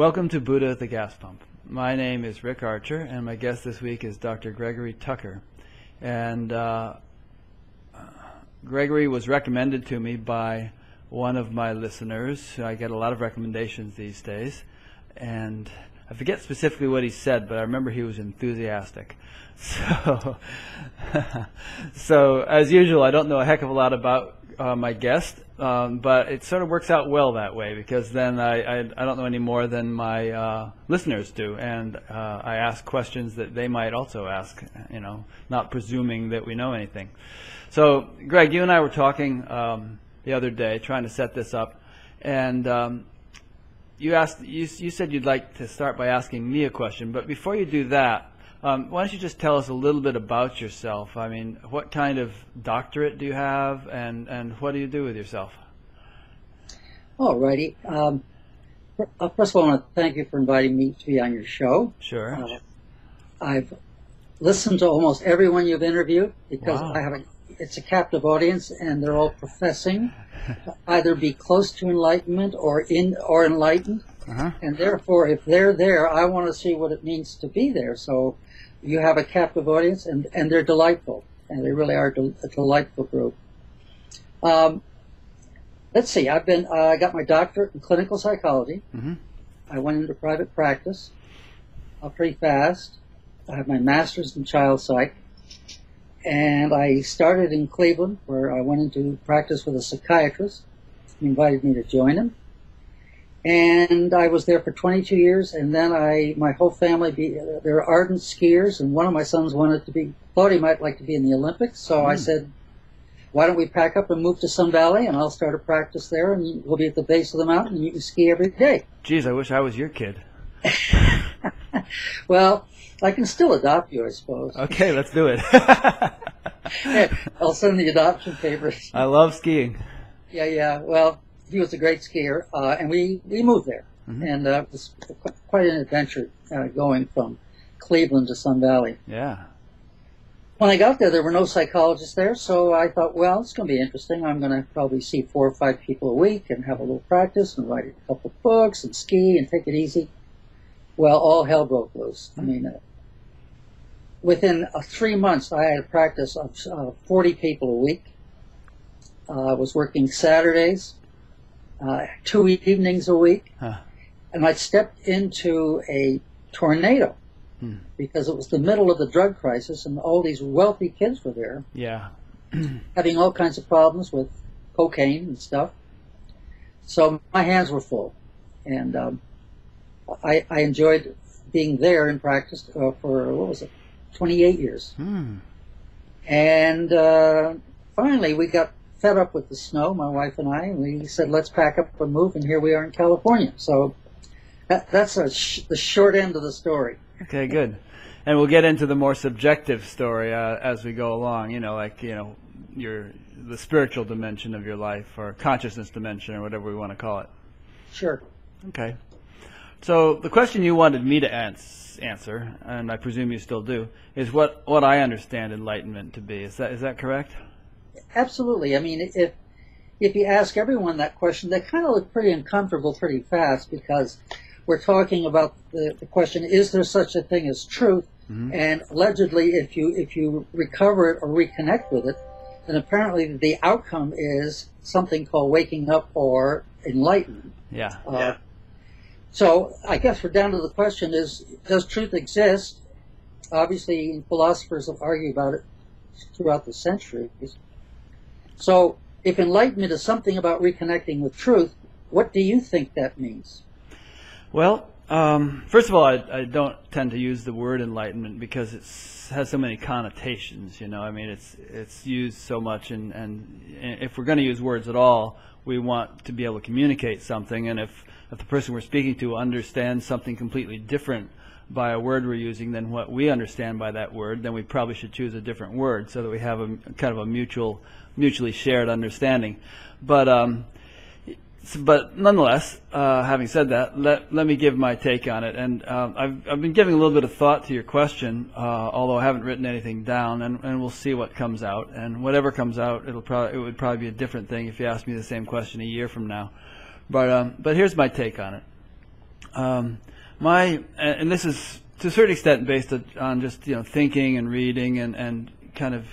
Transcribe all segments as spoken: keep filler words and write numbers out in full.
Welcome to Buddha at the Gas Pump. My name is Rick Archer, and my guest this week is Doctor Gregory Tucker. And uh, Gregory was recommended to me by one of my listeners. I get a lot of recommendations these days, and I forget specifically what he said, but I remember he was enthusiastic. So, so as usual, I don't know a heck of a lot about uh, my guest, um, but it sort of works out well that way, because then I, I, I don't know any more than my uh, listeners do, and uh, I ask questions that they might also ask, you know, not presuming that we know anything. So, Greg, you and I were talking um, the other day, trying to set this up, and um, You asked. You, you said you'd like to start by asking me a question, but before you do that, um, why don't you just tell us a little bit about yourself? I mean, what kind of doctorate do you have, and and what do you do with yourself? All righty. Um, first of all, I want to thank you for inviting me to be on your show. Sure. Uh, I've listened to almost everyone you've interviewed because wow. I have a, it's a captive audience, and they're all professing either be close to enlightenment or in or enlightened, uh-huh. and therefore, if they're there, I want to see what it means to be there. So, you have a captive audience, and and they're delightful, and they really are del a delightful group. Um, let's see. I've been. Uh, I got my doctorate in clinical psychology. Mm-hmm. I went into private practice, uh, pretty fast. I have my master's in child psych. And I started in Cleveland, where I went into practice with a psychiatrist. He invited me to join him. And I was there for twenty-two years, and then I, my whole family, be, they're ardent skiers, and one of my sons wanted to be, thought he might like to be in the Olympics, so mm. I said, why don't we pack up and move to Sun Valley, and I'll start a practice there, and we'll be at the base of the mountain, and you can ski every day. Geez, I wish I was your kid. Well, I can still adopt you, I suppose. Okay, let's do it. Yeah, I'll send the adoption papers. I love skiing. Yeah, yeah. Well, he was a great skier, uh, and we, we moved there. Mm-hmm. And uh, it was quite an adventure uh, going from Cleveland to Sun Valley. Yeah. When I got there, there were no psychologists there, so I thought, well, it's going to be interesting. I'm going to probably see four or five people a week and have a little practice and write a couple of books and ski and take it easy. Well, all hell broke loose. I mean, uh, within uh, three months, I had a practice of uh, forty people a week. Uh, I was working Saturdays, uh, two evenings a week, huh. and I stepped into a tornado hmm. because it was the middle of the drug crisis, and all these wealthy kids were there, yeah, having all kinds of problems with cocaine and stuff. So my hands were full, and um, I, I enjoyed being there in practice uh, for, what was it, twenty-eight years. Hmm. And uh, finally, we got fed up with the snow, my wife and I, and we said, let's pack up and move, and here we are in California. So that, that's a sh the short end of the story. Okay, good. And we'll get into the more subjective story uh, as we go along, you know, like, you know, your the spiritual dimension of your life, or consciousness dimension, or whatever we want to call it. Sure. Okay. So the question you wanted me to answer, and I presume you still do, is what what I understand enlightenment to be. Is that is that correct? Absolutely. I mean, if if you ask everyone that question, they kind of look pretty uncomfortable pretty fast, because we're talking about the, the question: is there such a thing as truth? Mm-hmm. And allegedly, if you if you recover it or reconnect with it, then apparently the outcome is something called waking up or enlightenment. Yeah. Uh, yeah. So I guess we're down to the question is, does truth exist? Obviously, philosophers have argued about it throughout the centuries. So if enlightenment is something about reconnecting with truth, what do you think that means? Well, um, first of all, I, I don't tend to use the word enlightenment because it has so many connotations, you know. I mean, it's, it's used so much, and, and if we're going to use words at all, we want to be able to communicate something, and if if the person we're speaking to understands something completely different by a word we're using than what we understand by that word, then we probably should choose a different word so that we have a kind of a mutual, mutually shared understanding. But, um, but nonetheless, uh, having said that, let let me give my take on it. And uh, I've I've been giving a little bit of thought to your question, uh, although I haven't written anything down, and and we'll see what comes out. And whatever comes out, it'll probably it would probably be a different thing if you asked me the same question a year from now. But, um, but here's my take on it. Um, my and this is to a certain extent based on just you know thinking and reading and and kind of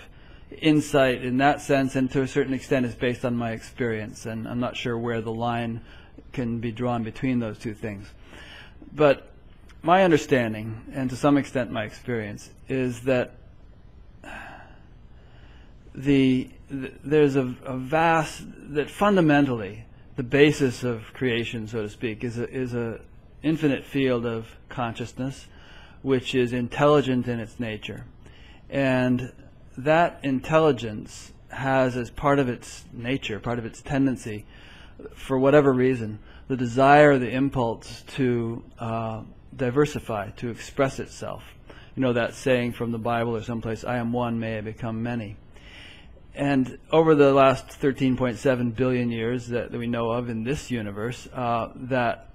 insight in that sense, and to a certain extent is based on my experience, and I'm not sure where the line can be drawn between those two things. But my understanding, and to some extent my experience, is that the, the there's a, a vast, that fundamentally the basis of creation, so to speak, is a, is a infinite field of consciousness which is intelligent in its nature, and that intelligence has as part of its nature, part of its tendency, for whatever reason, the desire, the impulse to uh, diversify, to express itself. You know that saying from the Bible or someplace, I am one, may I become many. And over the last thirteen point seven billion years that, that we know of in this universe, uh, that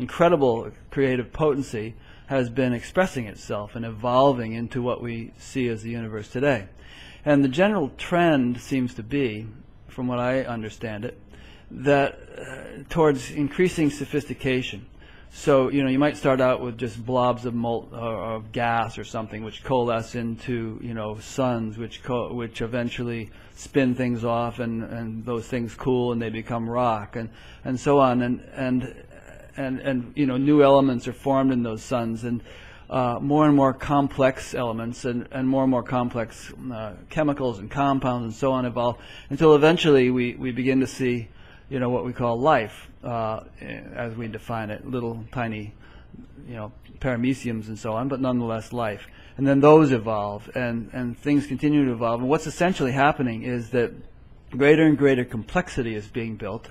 incredible creative potency has been expressing itself and evolving into what we see as the universe today. And the general trend seems to be, from what I understand it, that uh, towards increasing sophistication. So, you know, you might start out with just blobs of molt uh, of gas or something, which coalesce into, you know, suns, which co which eventually spin things off, and and those things cool and they become rock, and and so on, and and. And, and you know, new elements are formed in those suns, and uh, more and more complex elements, and, and more and more complex uh, chemicals and compounds and so on evolve, until eventually we, we begin to see, you know, what we call life, uh, as we define it, little tiny, you know, parameciums and so on, but nonetheless life. And then those evolve, and, and things continue to evolve. And what's essentially happening is that greater and greater complexity is being built,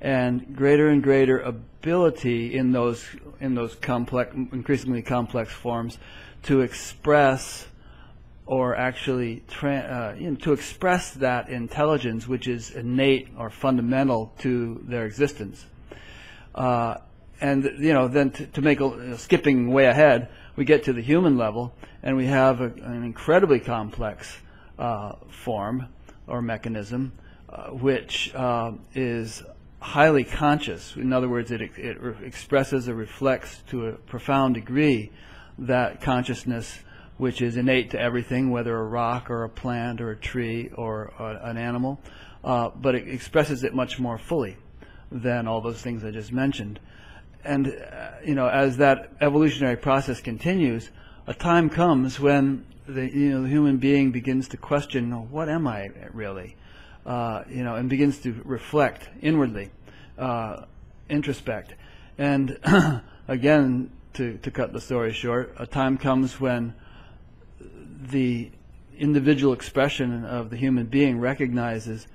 and greater and greater ability in those in those complex, increasingly complex forms to express, or actually tra uh, you know, to express that intelligence which is innate or fundamental to their existence. Uh, and you know, then to, to make a you know, skipping way ahead, we get to the human level, and we have a, an incredibly complex uh, form or mechanism, uh, which uh, is highly conscious. In other words, it, it expresses or reflects to a profound degree that consciousness which is innate to everything, whether a rock or a plant or a tree or a, an animal, uh, but it expresses it much more fully than all those things I just mentioned. And uh, you know, as that evolutionary process continues, a time comes when the, you know, the human being begins to question, what am I really? Uh, you know, and begins to reflect inwardly, uh, introspect. And again, to, to cut the story short, a time comes when the individual expression of the human being recognizes,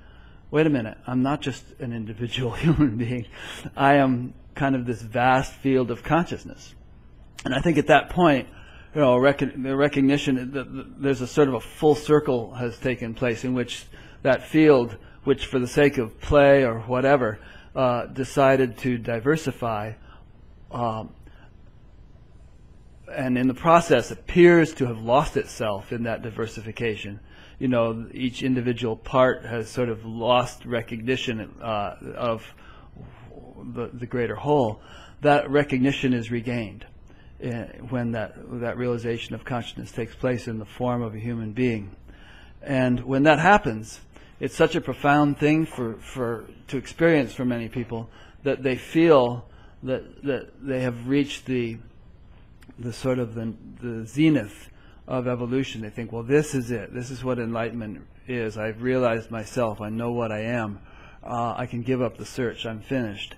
wait a minute, I'm not just an individual human being. I am kind of this vast field of consciousness. And I think at that point, you know, rec the recognition, the, the, there's a sort of a full circle has taken place in which that field, which for the sake of play or whatever, uh, decided to diversify, um, and in the process appears to have lost itself in that diversification. You know, each individual part has sort of lost recognition uh, of the, the greater whole. That recognition is regained when that, that realization of consciousness takes place in the form of a human being. And when that happens, it's such a profound thing for, for to experience for many people that they feel that that they have reached the the sort of the, the zenith of evolution. They think, well, this is it. This is what enlightenment is. I've realized myself. I know what I am. Uh, I can give up the search. I'm finished.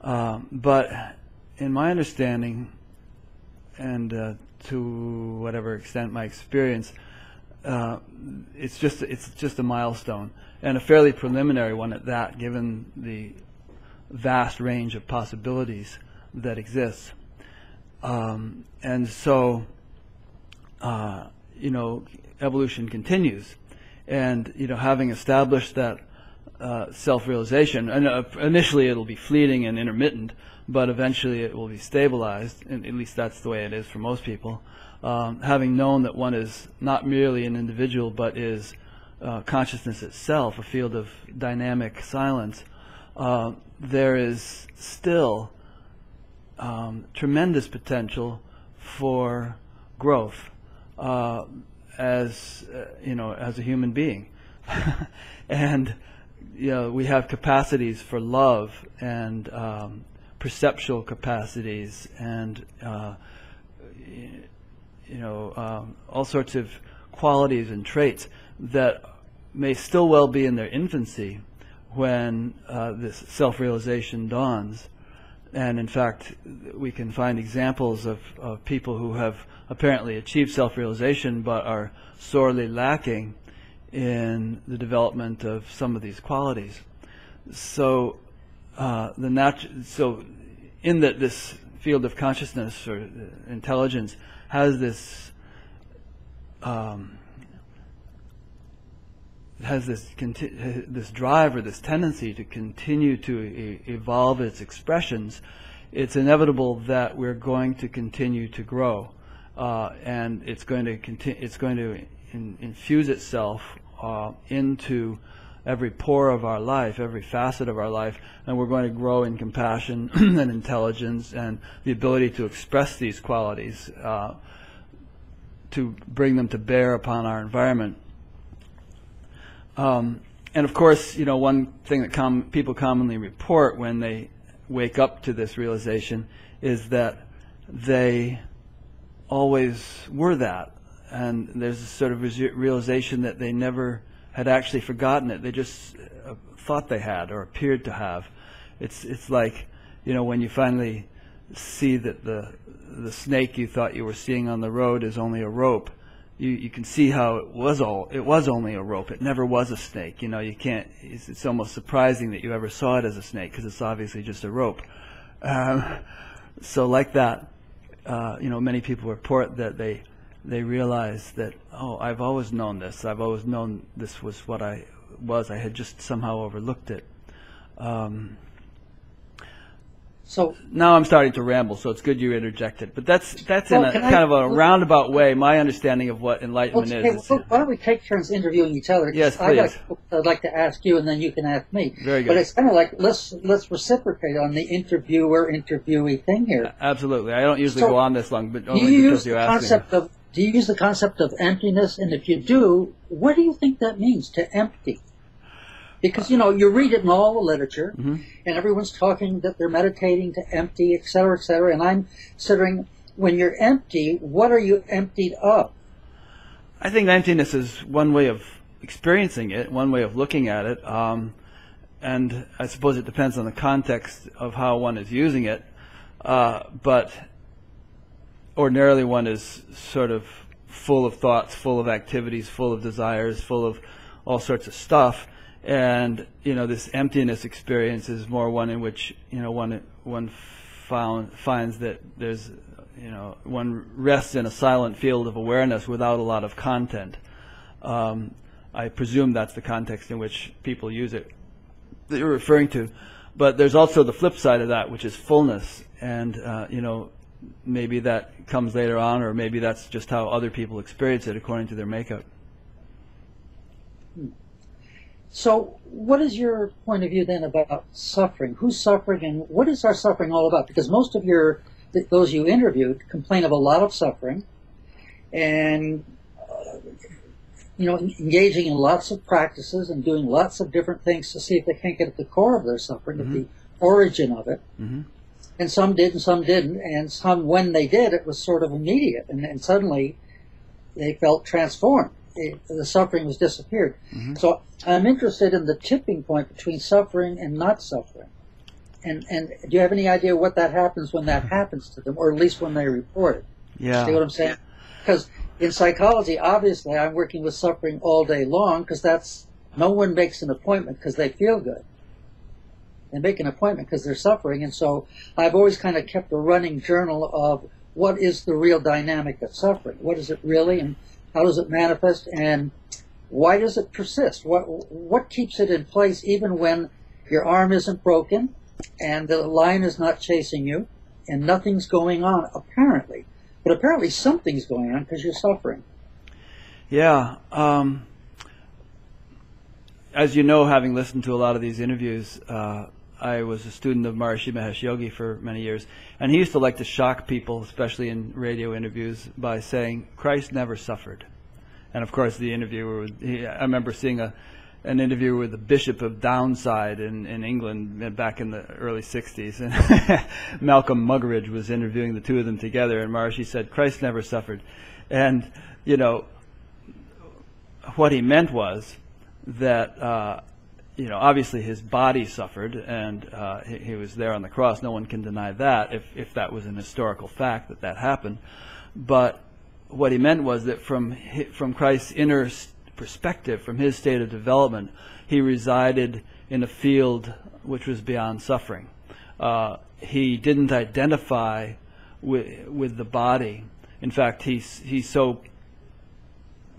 Um, but in my understanding, and uh, to whatever extent my experience, Uh, it's just it's just a milestone, and a fairly preliminary one at that, given the vast range of possibilities that exists. Um, and so, uh, you know, evolution continues, and you know, having established that uh, self-realization, and uh, initially it'll be fleeting and intermittent, but eventually it will be stabilized. And at least that's the way it is for most people. Um, having known that one is not merely an individual, but is uh, consciousness itself, a field of dynamic silence, uh, there is still um, tremendous potential for growth uh, as uh, you know, as a human being, and you know, we have capacities for love and um, perceptual capacities, and uh, you know, um, all sorts of qualities and traits that may still well be in their infancy when uh, this self-realization dawns. And in fact, we can find examples of, of people who have apparently achieved self-realization but are sorely lacking in the development of some of these qualities. So, uh, the natu- so in that this field of consciousness or intelligence has this um, has this conti- this drive or this tendency to continue to e- evolve its expressions, it's inevitable that we're going to continue to grow, uh, and it's going to continue. It's going to in- infuse itself uh, into every pore of our life, every facet of our life, and we're going to grow in compassion and intelligence and the ability to express these qualities, uh, to bring them to bear upon our environment. Um, and of course, you know, one thing that com- people commonly report when they wake up to this realization is that they always were that, and there's a sort of re- realization that they never had actually forgotten it. They just uh, thought they had, or appeared to have. It's it's like, you know, when you finally see that the the snake you thought you were seeing on the road is only a rope. You, you can see how it was all it was only a rope. It never was a snake. You know, you can't. It's, it's almost surprising that you ever saw it as a snake, because it's obviously just a rope. Um, so like that, uh, you know, many people report that they they realize that, oh, I've always known this. I've always known this was what I was. I had just somehow overlooked it. Um, So now I'm starting to ramble, so it's good you interjected. But that's that's well, in a kind I, of a roundabout way my understanding of what enlightenment well, okay, is. Well, why don't we take turns interviewing each other? Yes, please. I got, I'd like to ask you, and then you can ask me. Very good. But it's kind of like let's let's reciprocate on the interviewer interviewee thing here. Absolutely. I don't usually so go on this long, but only you because use you the asked concept me. Of, do you use the concept of emptiness? And if you do, what do you think that means, to empty? Because, you know, you read it in all the literature, mm-hmm. and everyone's talking that they're meditating to empty, et cetera, et cetera. And I'm considering, when you're empty, what are you emptied of? I think emptiness is one way of experiencing it, one way of looking at it. Um, and I suppose it depends on the context of how one is using it. Uh, but ordinarily one is sort of full of thoughts, full of activities, full of desires, full of all sorts of stuff. And you know, this emptiness experience is more one in which, you know, one one found, finds that there's, you know, one rests in a silent field of awareness without a lot of content. Um, I presume that's the context in which people use it that you're referring to. But there's also the flip side of that, which is fullness, and uh, you know, maybe that comes later on, or maybe that's just how other people experience it according to their makeup. Hmm. So what is your point of view then about suffering? Who's suffering, and what is our suffering all about? Because most of your th- those you interviewed complain of a lot of suffering, and uh, you know, engaging in lots of practices and doing lots of different things to see if they can't get at the core of their suffering, mm-hmm. at the origin of it. Mm-hmm. And some did and some didn't, and some, when they did, it was sort of immediate, and then suddenly they felt transformed. It, the suffering has disappeared. Mm-hmm. So I'm interested in the tipping point between suffering and not suffering. And and do you have any idea what that happens when that happens to them, or at least when they report it? Yeah. See what I'm saying? Because in psychology, obviously, I'm working with suffering all day long, because that's, no one makes an appointment because they feel good. They make an appointment because they're suffering. And so I've always kind of kept a running journal of what is the real dynamic of suffering? What is it really? And how does it manifest, and why does it persist? What what keeps it in place even when your arm isn't broken, and the lion is not chasing you, and nothing's going on apparently? But apparently something's going on because you're suffering. Yeah. Um, as you know, having listened to a lot of these interviews, uh, I was a student of Maharishi Mahesh Yogi for many years, and he used to like to shock people, especially in radio interviews, by saying, "Christ never suffered." And of course, the interviewer would, he, I remember seeing a, an interview with the Bishop of Downside in, in England back in the early sixties, and Malcolm Muggeridge was interviewing the two of them together, and Maharishi said, "Christ never suffered." And, you know, what he meant was that, uh, you know, obviously his body suffered, and uh, he, he was there on the cross. No one can deny that, if, if that was an historical fact that that happened. But what he meant was that from from Christ's inner perspective, from his state of development, he resided in a field which was beyond suffering. Uh, he didn't identify with, with the body. In fact, he, he so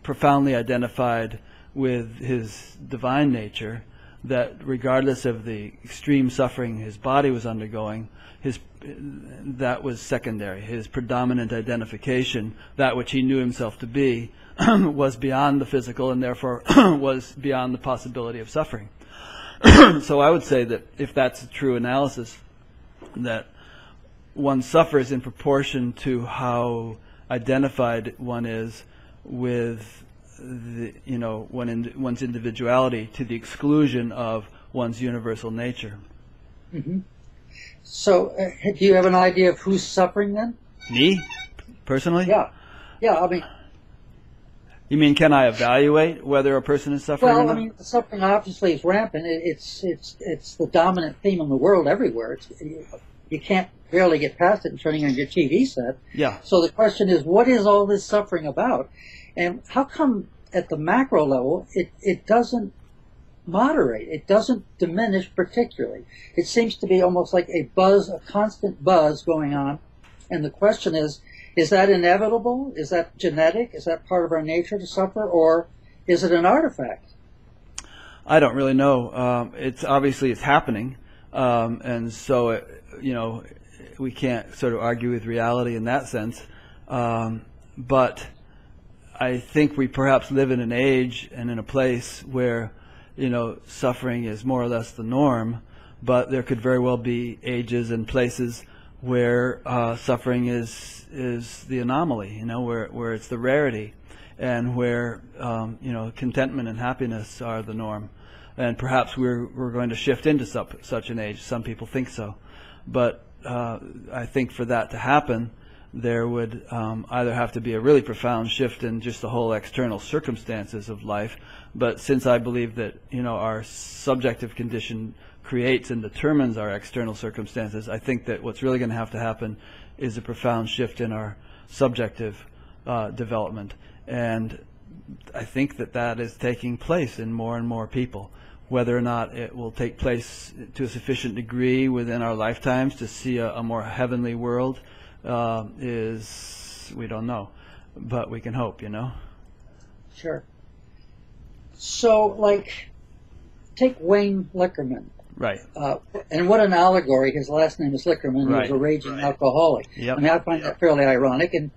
profoundly identified with his divine nature that regardless of the extreme suffering his body was undergoing, his that was secondary. His predominant identification, that which he knew himself to be, was beyond the physical and therefore was beyond the possibility of suffering. So I would say that if that's a true analysis, that one suffers in proportion to how identified one is with the, you know, one in, one's individuality, to the exclusion of one's universal nature. Mm-hmm. So, uh, do you have an idea of who's suffering then? Me, personally? Yeah, yeah. I mean, you mean can I evaluate whether a person is suffering? Well, or not? I mean, suffering obviously is rampant. It, it's it's it's the dominant theme in the world everywhere. It's, you, you can't barely get past it and turning on your T V set. Yeah. So the question is, what is all this suffering about, and how come at the macro level it it doesn't moderate, it doesn't diminish particularly? It seems to be almost like a buzz, a constant buzz going on, and the question is, is that inevitable? Is that genetic? Is that part of our nature to suffer, or is it an artifact? I don't really know. Um, it's obviously it's happening, um, and so it, you know, we can't sort of argue with reality in that sense, um, but I think we perhaps live in an age and in a place where, you know, suffering is more or less the norm, but there could very well be ages and places where uh, suffering is is the anomaly, you know, where where it's the rarity, and where um, you know, contentment and happiness are the norm, and perhaps we're we're going to shift into sup, such an age. Some people think so, but uh, I think for that to happen, there would um, either have to be a really profound shift in just the whole external circumstances of life. But since I believe that, you know, our subjective condition creates and determines our external circumstances, I think that what's really going to have to happen is a profound shift in our subjective uh, development. And I think that that is taking place in more and more people. Whether or not it will take place to a sufficient degree within our lifetimes to see a, a more heavenly world Uh, is, we don't know, but we can hope, you know? Sure. So, like, take Wayne Liquorman. Right. Uh, and what an allegory. His last name is Liquorman. Right. He was a raging right. alcoholic. Yep. I mean, I find yep. that fairly ironic and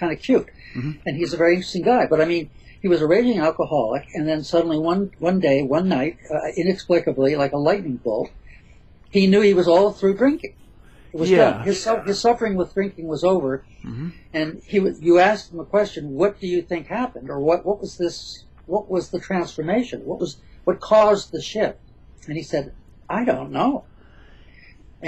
kind of cute. Mm-hmm. And he's a very interesting guy. But, I mean, he was a raging alcoholic, and then suddenly one, one day, one night, uh, inexplicably, like a lightning bolt, he knew he was all through drinking. It was yeah. done. His, su his suffering with drinking was over, mm-hmm. and he w you asked him a question: what do you think happened, or what what was this? What was the transformation? What was what caused the shift? And he said, "I don't know."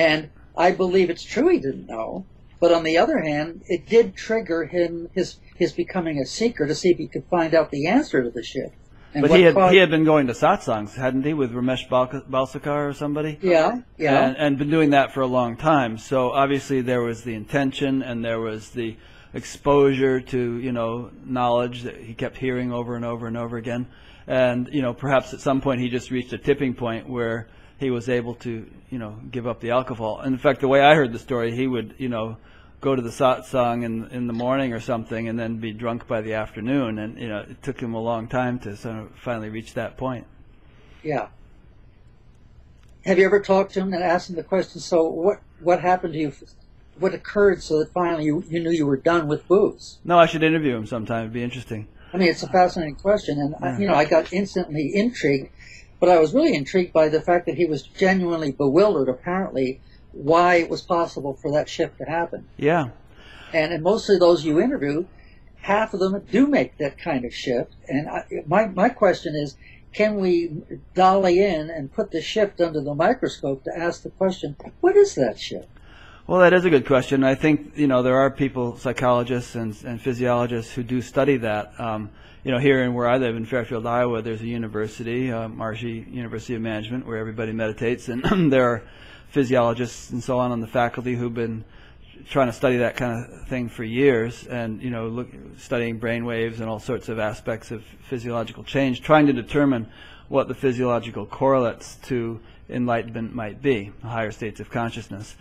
And I believe it's true he didn't know, but on the other hand, it did trigger him his his becoming a seeker to see if he could find out the answer to the shift. And but he had, he had been going to satsangs, hadn't he, with Ramesh Balsakar or somebody? Yeah, yeah. And, and been doing that for a long time. So obviously there was the intention and there was the exposure to, you know, knowledge that he kept hearing over and over and over again. And, you know, perhaps at some point he just reached a tipping point where he was able to, you know, give up the alcohol. And in fact, the way I heard the story, he would, you know, go to the satsang in in the morning or something, and then be drunk by the afternoon, and you know it took him a long time to sort of finally reach that point. Yeah. Have you ever talked to him and asked him the question? So what what happened to you? What occurred so that finally you you knew you were done with booze? No, I should interview him sometime. It'd be interesting. I mean, it's a fascinating question, and yeah. I, you know, I got instantly intrigued But I was really intrigued by the fact that he was genuinely bewildered, apparently, why it was possible for that shift to happen. Yeah. And, and mostly those you interview, half of them do make that kind of shift. And I, my, my question is, can we dolly in and put the shift under the microscope to ask the question, what is that shift? Well, that is a good question. I think, you know, there are people, psychologists and, and physiologists, who do study that. Um, you know, here in where I live in Fairfield, Iowa, there's a university, uh, Maharishi University of Management, where everybody meditates, and there are physiologists and so on on the faculty who've been trying to study that kind of thing for years, and, you know, look, studying brain waves and all sorts of aspects of physiological change, trying to determine what the physiological correlates to enlightenment might be, higher states of consciousness.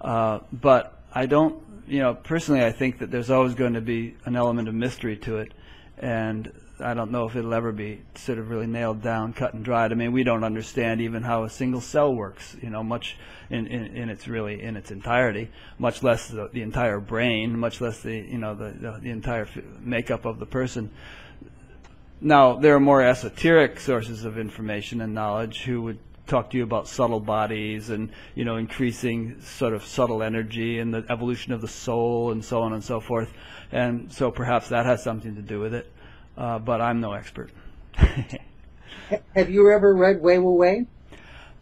Uh, but I don't, you know, personally I think that there's always going to be an element of mystery to it, and I don't know if it'll ever be sort of really nailed down, cut and dried. I mean, we don't understand even how a single cell works, you know, much in, in, in its really, in its entirety, much less the, the entire brain, much less the, you know, the, the, the entire makeup of the person. Now, there are more esoteric sources of information and knowledge who would talk to you about subtle bodies and, you know, increasing sort of subtle energy and the evolution of the soul and so on and so forth. And so perhaps that has something to do with it. Uh, but I'm no expert. Have you ever read Wei Wu Wei?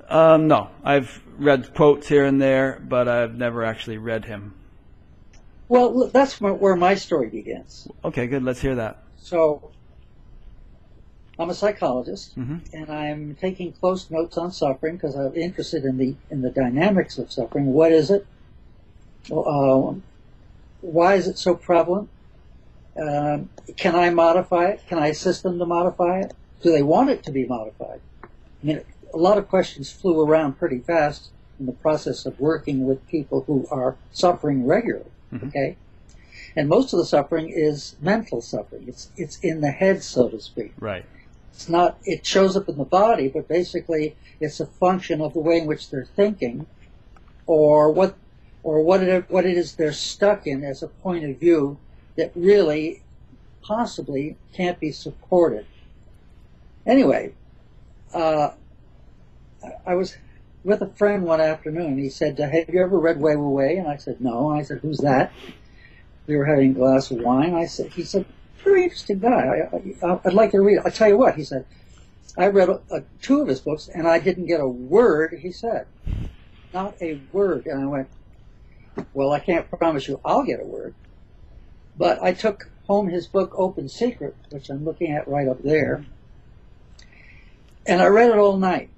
Um, no. I've read quotes here and there, but I've never actually read him. Well, that's where my story begins. Okay, good. Let's hear that. So, I'm a psychologist, mm-hmm. and I'm taking close notes on suffering because I'm interested in the in the dynamics of suffering. What is it? Uh, why is it so prevalent? Uh, can I modify it? Can I assist them to modify it? Do they want it to be modified? I mean, a lot of questions flew around pretty fast in the process of working with people who are suffering regularly, mm-hmm. okay? And most of the suffering is mental suffering. It's, it's in the head, so to speak. Right. It's not, it shows up in the body, but basically it's a function of the way in which they're thinking or what, or what it, what it is they're stuck in as a point of view that really possibly can't be supported. Anyway, uh, I was with a friend one afternoon. He said, have you ever read Wei Wu Wei? And I said, no. And I said, who's that? We were having a glass of wine. I said, he said, very interesting guy. I, I, I'd like to read it. I'll tell you what, he said, I read a, a, two of his books, and I didn't get a word he said. Not a word. And I went, well, I can't promise you I'll get a word. But I took home his book, Open Secret, which I'm looking at right up there, and I read it all night.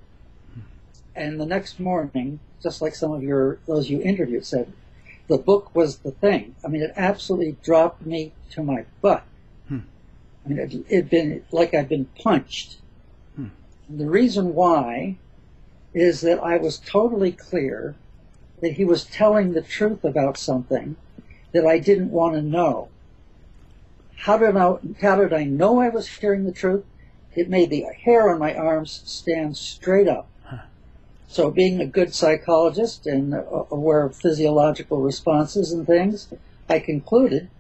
And the next morning, just like some of your those you interviewed said, the book was the thing. I mean, it absolutely dropped me to my butt. Hmm. I mean, it it'd been like I'd been punched. Hmm. And the reason why is that I was totally clear that he was telling the truth about something that I didn't want to know. How did I, how did I know I was hearing the truth? It made the hair on my arms stand straight up. Huh. So being a good psychologist and aware of physiological responses and things, I concluded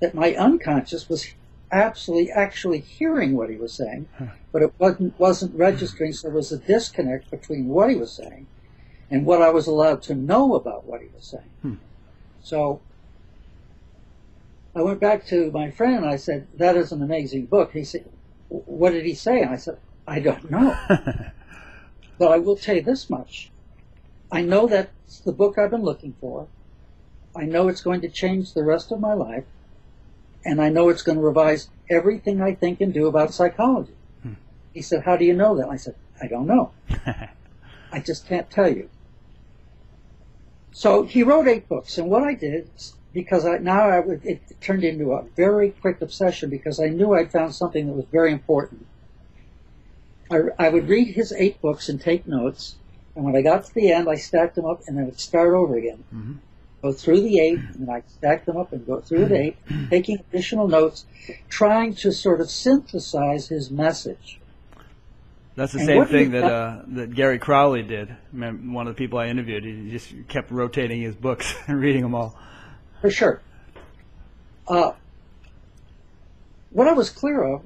that my unconscious was absolutely actually hearing what he was saying, huh. but it wasn't, wasn't registering, so there was a disconnect between what he was saying and what I was allowed to know about what he was saying. Hmm. So I went back to my friend and I said, that is an amazing book. He said, what did he say? And I said, I don't know. But I will tell you this much. I know that's the book I've been looking for. I know it's going to change the rest of my life. And I know it's going to revise everything I think and do about psychology. Hmm. He said, how do you know that? And I said, I don't know. I just can't tell you. So he wrote eight books. And what I did, because I, now I would, it turned into a very quick obsession because I knew I'd found something that was very important. I, I would read his eight books and take notes, and when I got to the end, I stacked them up, and I would start over again. Mm-hmm. Go through the eight, and I'd stack them up and go through the eight, taking additional notes, trying to sort of synthesize his message. That's the and same thing that uh, that Gary Crowley did. One of the people I interviewed, he just kept rotating his books and reading them all. For sure. Uh, what I was clear of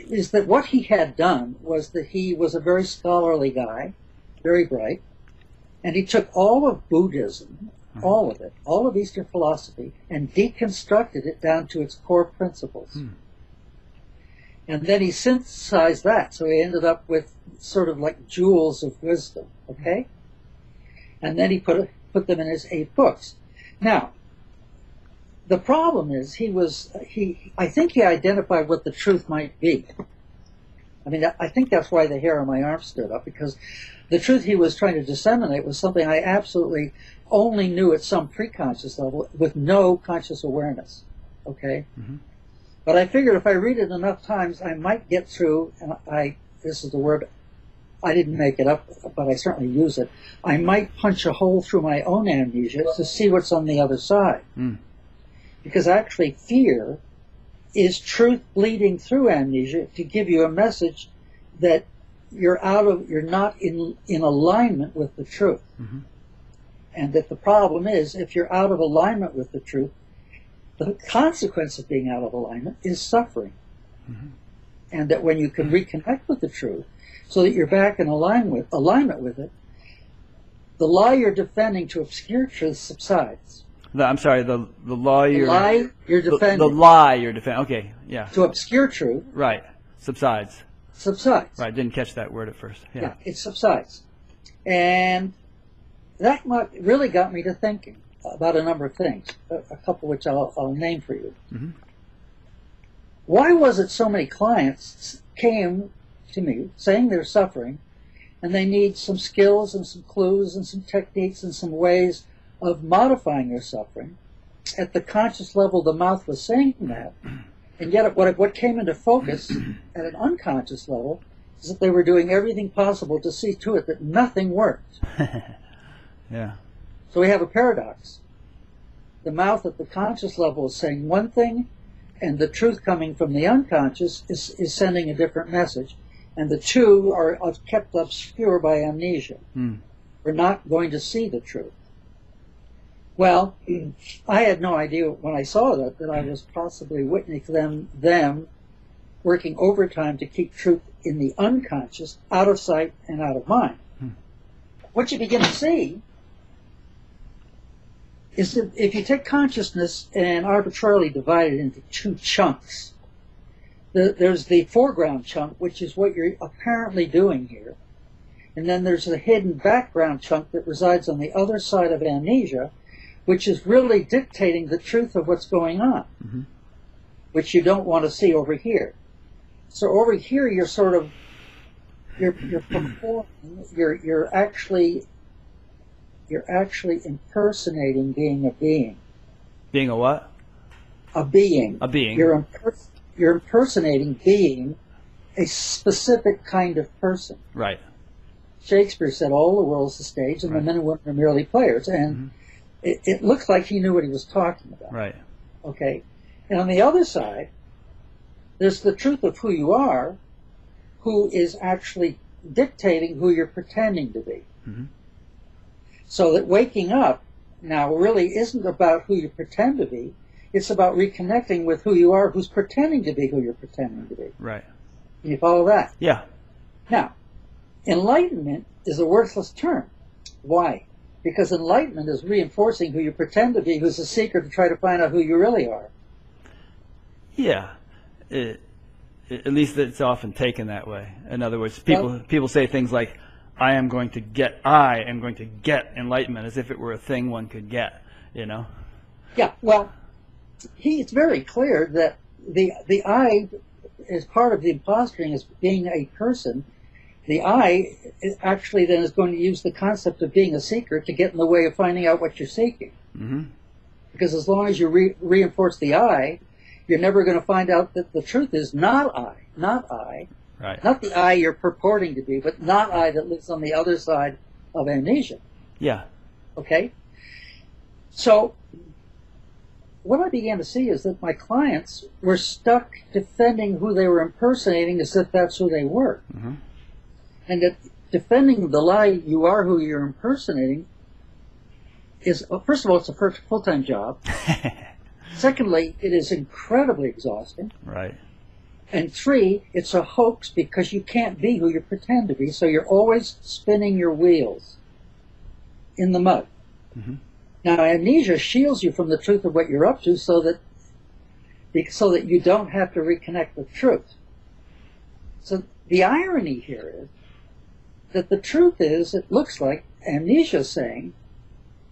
is that what he had done was that he was a very scholarly guy, very bright, and he took all of Buddhism, mm-hmm. all of it, all of Eastern philosophy, and deconstructed it down to its core principles. Mm. And then he synthesized that, so he ended up with sort of like jewels of wisdom, okay? And then he put put them in his eight books. Now, the problem is he was, he. I think he identified what the truth might be. I mean, I think that's why the hair on my arm stood up, because the truth he was trying to disseminate was something I absolutely only knew at some preconscious level with no conscious awareness, okay? Mm-hmm. But I figured if I read it enough times, I might get through, and I, this is the word, I didn't make it up, but I certainly use it, I might punch a hole through my own amnesia to see what's on the other side. Mm. Because actually fear is truth bleeding through amnesia to give you a message that you're out of, you're not in, in alignment with the truth. Mm-hmm. And that the problem is, if you're out of alignment with the truth, the consequence of being out of alignment is suffering. Mm-hmm. And that when you can reconnect with the truth so that you're back in align with, alignment with it, the lie you're defending to obscure truth subsides. No, I'm sorry, the, the lie you're... The lie you're defending. The, the lie you're defending, okay, yeah. To obscure truth. Right, subsides. Subsides. Right, didn't catch that word at first. Yeah, yeah, it subsides. And that really got me to thinking about a number of things, a couple which I'll, I'll name for you. Mm-hmm. Why was it so many clients came to me saying they're suffering and they need some skills and some clues and some techniques and some ways of modifying their suffering? At the conscious level, the mouth was saying that, and yet what, what came into focus at an unconscious level is that they were doing everything possible to see to it that nothing worked. Yeah. So we have a paradox. The mouth at the conscious level is saying one thing, and the truth coming from the unconscious is, is sending a different message, and the two are kept obscure by amnesia. Mm. We're not going to see the truth. Well, I had no idea when I saw that, that I was possibly witnessing them, them working overtime to keep truth in the unconscious out of sight and out of mind. Mm. What you begin to see is that if you take consciousness and arbitrarily divide it into two chunks, the, there's the foreground chunk, which is what you're apparently doing here, and then there's the hidden background chunk that resides on the other side of amnesia, which is really dictating the truth of what's going on, mm-hmm. which you don't want to see over here. So over here, you're sort of, you're, you're performing, you're, you're actually You're actually impersonating being a being. Being a what? A being. A being. You're, imper you're impersonating being a specific kind of person. Right. Shakespeare said all the world's the stage, and right. the men and women are merely players. And mm-hmm. it, it looked like he knew what he was talking about. Right. Okay. And on the other side, there's the truth of who you are, who is actually dictating who you're pretending to be. Mm-hmm. So that waking up now really isn't about who you pretend to be. It's about reconnecting with who you are, who's pretending to be who you're pretending to be. Right. You follow that? Yeah. Now, enlightenment is a worthless term. Why? Because enlightenment is reinforcing who you pretend to be, who's a seeker to try to find out who you really are. Yeah. It, at least it's often taken that way. In other words, people, well, people say things like, I am going to get, I am going to get enlightenment, as if it were a thing one could get, you know? Yeah, well, he, it's very clear that the, the I is part of the impostering as being a person. The I is actually then is going to use the concept of being a seeker to get in the way of finding out what you're seeking. Mm-hmm. Because as long as you re reinforce the I, you're never going to find out that the truth is not I, not I. Right. Not the I you're purporting to be, but not I that lives on the other side of amnesia. Yeah. Okay? So, what I began to see is that my clients were stuck defending who they were impersonating as if that's who they were. Mm-hmm. And that defending the lie you are who you're impersonating is, well, first of all, it's a full-time job. Secondly, it is incredibly exhausting. Right. And three, it's a hoax because you can't be who you pretend to be, so you're always spinning your wheels in the mud. Mm-hmm. Now, amnesia shields you from the truth of what you're up to so that so that you don't have to reconnect with truth. So the irony here is that the truth is, it looks like amnesia is saying,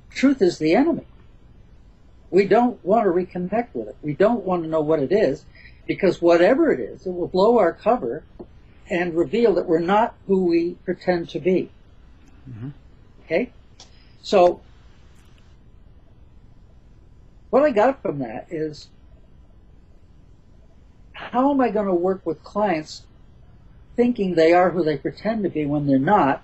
truth is the enemy. We don't want to reconnect with it. We don't want to know what it is, because whatever it is, it will blow our cover and reveal that we're not who we pretend to be. Mm-hmm. Okay? So what I got from that is, how am I going to work with clients thinking they are who they pretend to be when they're not,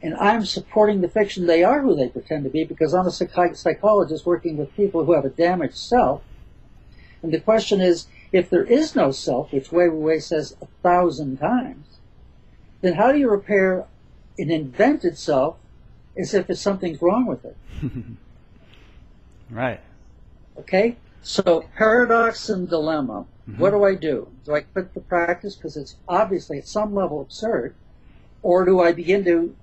and I'm supporting the fiction they are who they pretend to be, because I'm a psych psychologist working with people who have a damaged self. And the question is, if there is no self, which Wei Wu Wei says a thousand times, then how do you repair an invented self as if it's something's wrong with it? Right. Okay? So paradox and dilemma. Mm-hmm. What do I do? Do I quit the practice because it's obviously at some level absurd, or do I begin to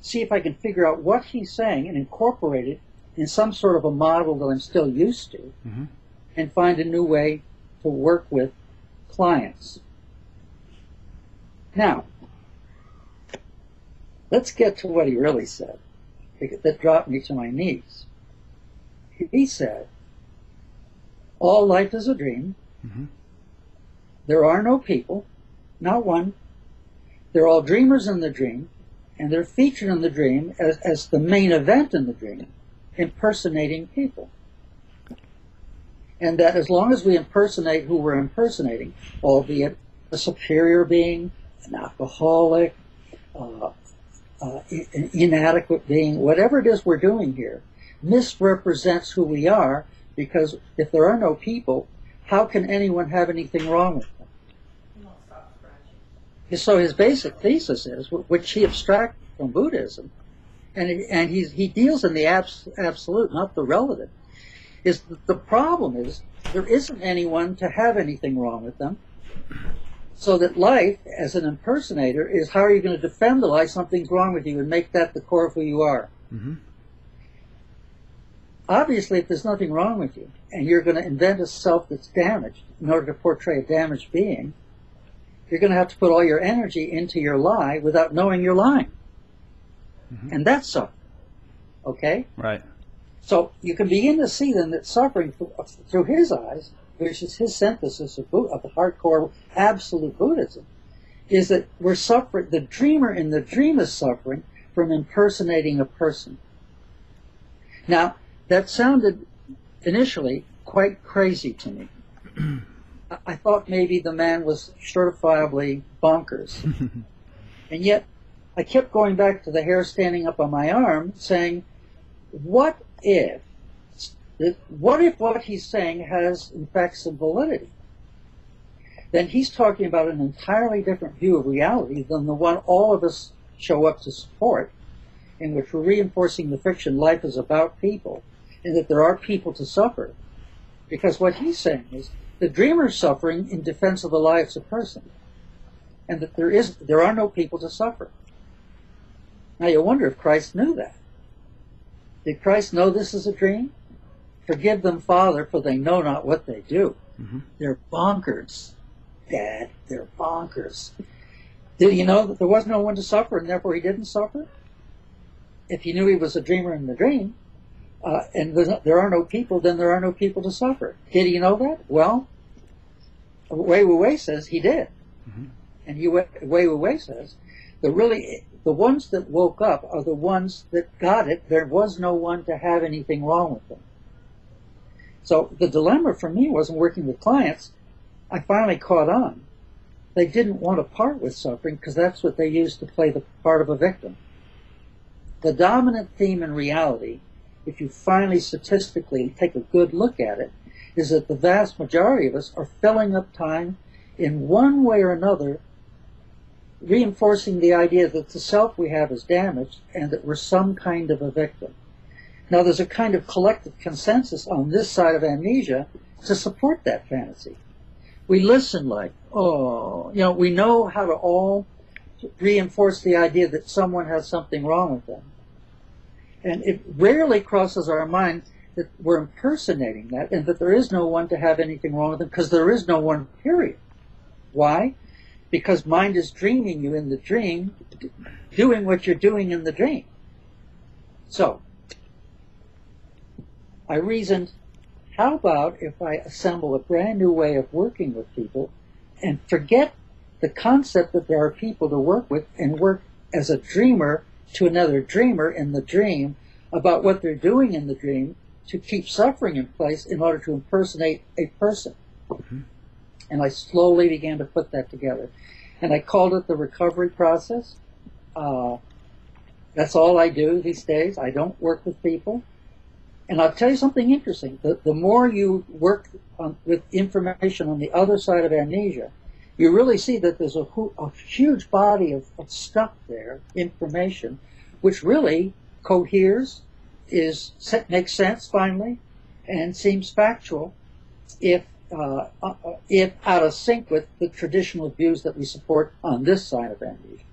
see if I can figure out what he's saying and incorporate it in some sort of a model that I'm still used to, mm-hmm. and find a new way to work with clients? Now, let's get to what he really said, because that dropped me to my knees. He said, all life is a dream. Mm-hmm. There are no people, not one. They're all dreamers in the dream, and they're featured in the dream as, as the main event in the dream, impersonating people. And that as long as we impersonate who we're impersonating, albeit a superior being, an alcoholic, uh, uh, an inadequate being, whatever it is we're doing here, misrepresents who we are, because if there are no people, how can anyone have anything wrong with them? So his basic thesis is, which he abstracted from Buddhism, and he, and he's, he deals in the abs, absolute, not the relative, is that the problem is there isn't anyone to have anything wrong with them, so that life, as an impersonator, is how are you going to defend the lie something's wrong with you and make that the core of who you are? Mm-hmm. Obviously, if there's nothing wrong with you, and you're going to invent a self that's damaged in order to portray a damaged being, you're going to have to put all your energy into your lie without knowing you're lying. Mm-hmm. And that's suffering. Okay? Right. So you can begin to see then that suffering, through his eyes, which is his synthesis of, Buddha, of the hardcore absolute Buddhism, is that we're suffering, the dreamer in the dream is suffering from impersonating a person. Now, that sounded initially quite crazy to me. I thought maybe the man was certifiably bonkers. And yet, I kept going back to the hair standing up on my arm, saying, what if, what if what he's saying has, in fact, some validity? Then he's talking about an entirely different view of reality than the one all of us show up to support, in which we're reinforcing the fiction life is about people, and that there are people to suffer. Because what he's saying is the dreamer's suffering in defense of the lie as a person, and that there is there are no people to suffer. Now you wonder if Christ knew that. Did Christ know this is a dream? Forgive them, Father, for they know not what they do. Mm-hmm. They're bonkers, Dad, they're bonkers. Did he know that there was no one to suffer and therefore he didn't suffer? If he knew he was a dreamer in the dream, Uh, and no, there are no people, then there are no people to suffer. Did he know that? Well, Wei Wu Wei says he did. Mm-hmm. And he, Wei Wu Wei says, the, really, the ones that woke up are the ones that got it. There was no one to have anything wrong with them. So the dilemma for me wasn't working with clients. I finally caught on. They didn't want to part with suffering because that's what they used to play the part of a victim. The dominant theme in reality, if you finally statistically take a good look at it, is that the vast majority of us are filling up time in one way or another, reinforcing the idea that the self we have is damaged and that we're some kind of a victim. Now there's a kind of collective consensus on this side of amnesia to support that fantasy. we listen like, oh, you know, we know how to all reinforce the idea that someone has something wrong with them. And it rarely crosses our mind that we're impersonating that and that there is no one to have anything wrong with them, because there is no one, period. Why? Because mind is dreaming you in the dream, doing what you're doing in the dream. So, I reasoned, how about if I assemble a brand new way of working with people and forget the concept that there are people to work with and work as a dreamer to another dreamer in the dream about what they're doing in the dream to keep suffering in place in order to impersonate a person. Mm-hmm. And I slowly began to put that together. And I called it the recovery process. Uh, that's all I do these days. I don't work with people. And I'll tell you something interesting. The, the more you work on, with information on the other side of amnesia, you really see that there's a, a huge body of, of stuff there, information, which really coheres, is makes sense finally, and seems factual if uh, if out of sync with the traditional views that we support on this side of amnesia.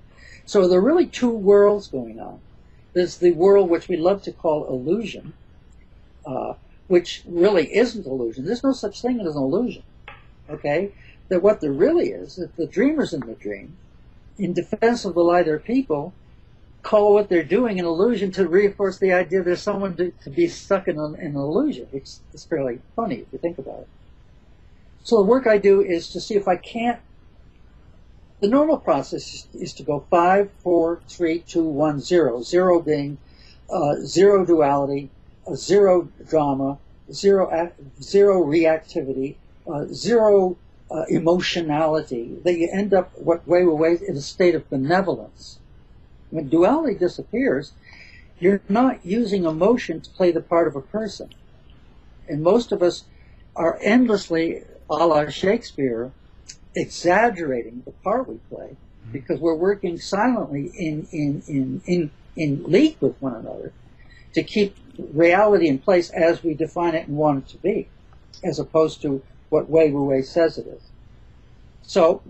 So there are really two worlds going on. There's the world which we love to call illusion, uh, which really isn't illusion. There's no such thing as an illusion, okay? That what there really is, that the dreamers in the dream, in defense of the lie they're people, call what they're doing an illusion to reinforce the idea there's someone to, to be stuck in an, in an illusion, which is fairly funny if you think about it. So the work I do is to see if I can't, the normal process is, is to go five, four, three, two, one, zero. Zero being uh, zero duality, uh, zero drama, zero, zero reactivity, uh, zero Uh, emotionality, that you end up what Wei Wu Wei in a state of benevolence. When duality disappears, you're not using emotion to play the part of a person. And most of us are endlessly, a la Shakespeare, exaggerating the part we play because we're working silently in, in, in, in, in league with one another to keep reality in place as we define it and want it to be, as opposed to what Wei Wu Wei says it is. So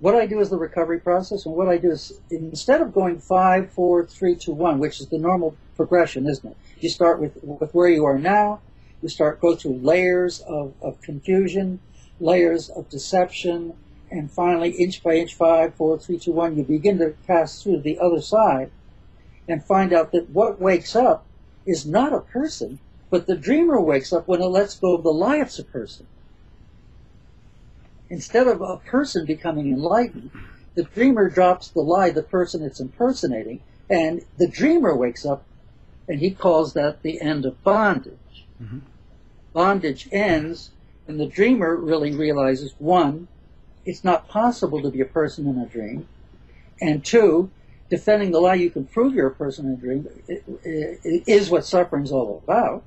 what I do is the recovery process, and what I do is, instead of going five, four, three, two, one, which is the normal progression, isn't it? You start with, with where you are now, you start go through layers of, of confusion, layers of deception, and finally inch by inch, five, four, three, two, one, you begin to pass through the other side and find out that what wakes up is not a person, but the dreamer wakes up when it lets go of the lie it's a person. Instead of a person becoming enlightened, the dreamer drops the lie, the person it's impersonating, and the dreamer wakes up, and he calls that the end of bondage. Mm-hmm. Bondage ends, and the dreamer really realizes, one, it's not possible to be a person in a dream, and two, defending the lie you can prove you're a person in a dream it, it, it is what suffering's all about,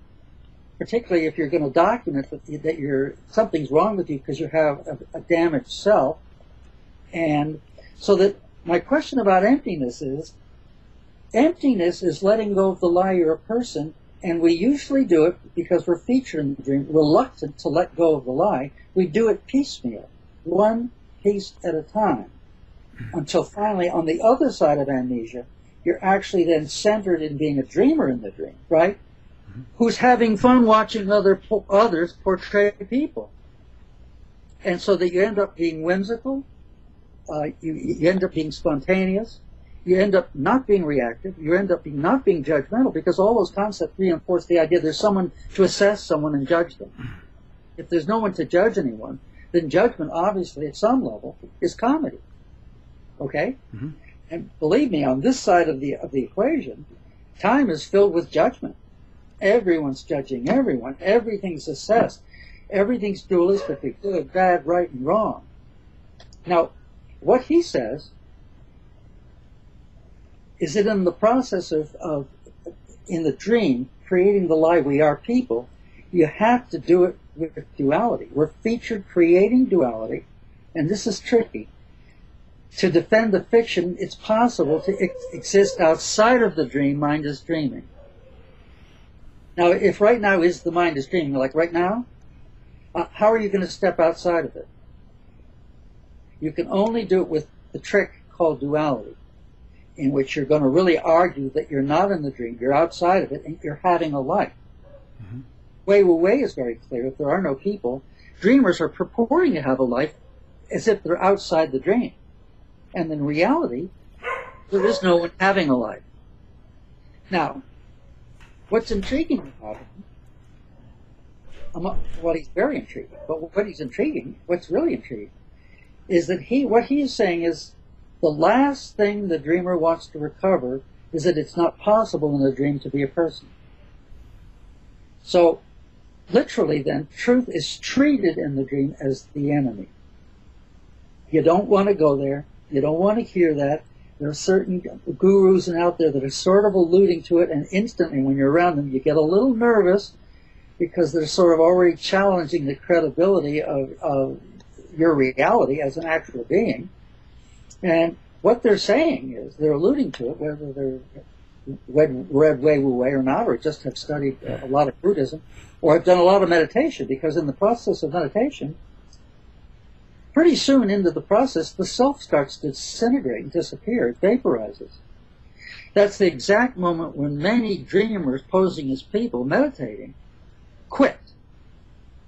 particularly if you're going to document that, that you're, something's wrong with you because you have a, a damaged self. And so that my question about emptiness is, emptiness is letting go of the lie you're a person, and we usually do it because we're featured in the dream, reluctant to let go of the lie. We do it piecemeal, one piece at a time, until finally, on the other side of amnesia, you're actually then centered in being a dreamer in the dream, right? Mm-hmm. Who's having fun watching other po others portray people. And so that you end up being whimsical, uh, you, you end up being spontaneous, you end up not being reactive, you end up being not being judgmental, because all those concepts reinforce the idea there's someone to assess someone and judge them. Mm-hmm. If there's no one to judge anyone, then judgment, obviously, at some level, is comedy. Okay? Mm-hmm. And believe me, on this side of the, of the equation, time is filled with judgment. Everyone's judging everyone. Everything's assessed. Everything's dualistically good, bad, right, and wrong. Now, what he says is that in the process of, of in the dream, creating the lie we are people, you have to do it with duality. We're featured creating duality, and this is tricky. To defend the fiction, it's possible to ex exist outside of the dream mind is dreaming. Now, if right now is the mind is dreaming, like right now, uh, how are you going to step outside of it? You can only do it with the trick called duality, in which you're going to really argue that you're not in the dream, you're outside of it, and you're having a life. Mm-hmm. Wei Wu Wei is very clear. If there are no people, dreamers are purporting to have a life as if they're outside the dream. And in reality, there is no one having a life. Now, what's intriguing about him, what well, he's very intriguing, but what he's intriguing, what's really intriguing, is that he, what he is saying is the last thing the dreamer wants to recover is that it's not possible in a dream to be a person. So, literally then, truth is treated in the dream as the enemy. You don't want to go there. You don't want to hear that. There are certain gurus out there that are sort of alluding to it, and instantly when you're around them, you get a little nervous because they're sort of already challenging the credibility of, of your reality as an actual being. And what they're saying is, they're alluding to it, whether they're read Wei Wu Wei or not, or just have studied a lot of Buddhism, or have done a lot of meditation, because in the process of meditation, pretty soon into the process, the self starts to disintegrate and disappear. It vaporizes. That's the exact moment when many dreamers posing as people meditating quit.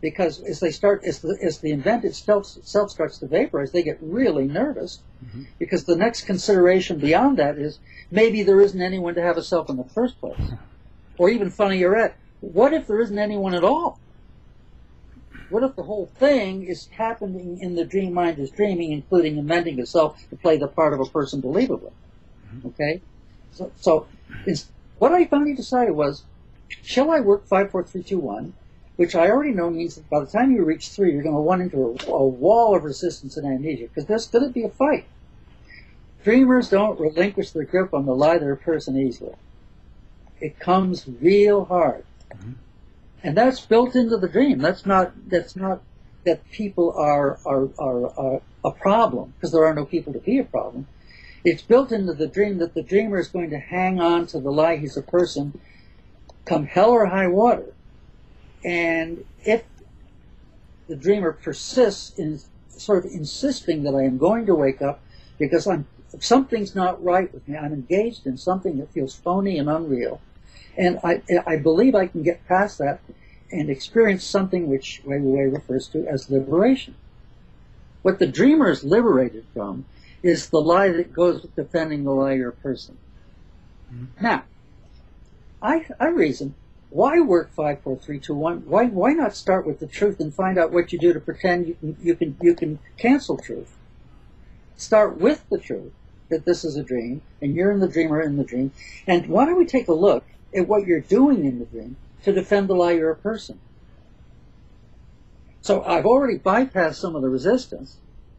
Because as they start, as the, as the invented self, self starts to vaporize, they get really nervous, mm-hmm. because the next consideration beyond that is maybe there isn't anyone to have a self in the first place. Or even funnier yet, what if there isn't anyone at all? What if the whole thing is happening in the dream mind is dreaming, including amending itself to play the part of a person believably? Okay? So, so it's, what I finally decided was, shall I work five four three two one, which I already know means that by the time you reach three, you're going to run into a, a wall of resistance and amnesia, because there's going to be a fight. Dreamers don't relinquish their grip on the lie they're a person easily. It comes real hard. Mm-hmm. And that's built into the dream. That's not, that's not that people are, are, are, are a problem, because there are no people to be a problem. It's built into the dream that the dreamer is going to hang on to the lie he's a person, come hell or high water. And if the dreamer persists in sort of insisting that I am going to wake up because I'm, something's not right with me, I'm engaged in something that feels phony and unreal, and I, I believe I can get past that and experience something which Wei Wu Wei refers to as liberation. What the dreamer is liberated from is the lie that goes with defending the lie you're a person. Mm-hmm. Now, I, I reason, why work five four three two one? Why, why not start with the truth and find out what you do to pretend you can, you can, you can cancel truth? Start with the truth, that this is a dream, and you're in the dream or in the dream, and why don't we take a look at what you're doing in the dream to defend the lie you're a person. So I've already bypassed some of the resistance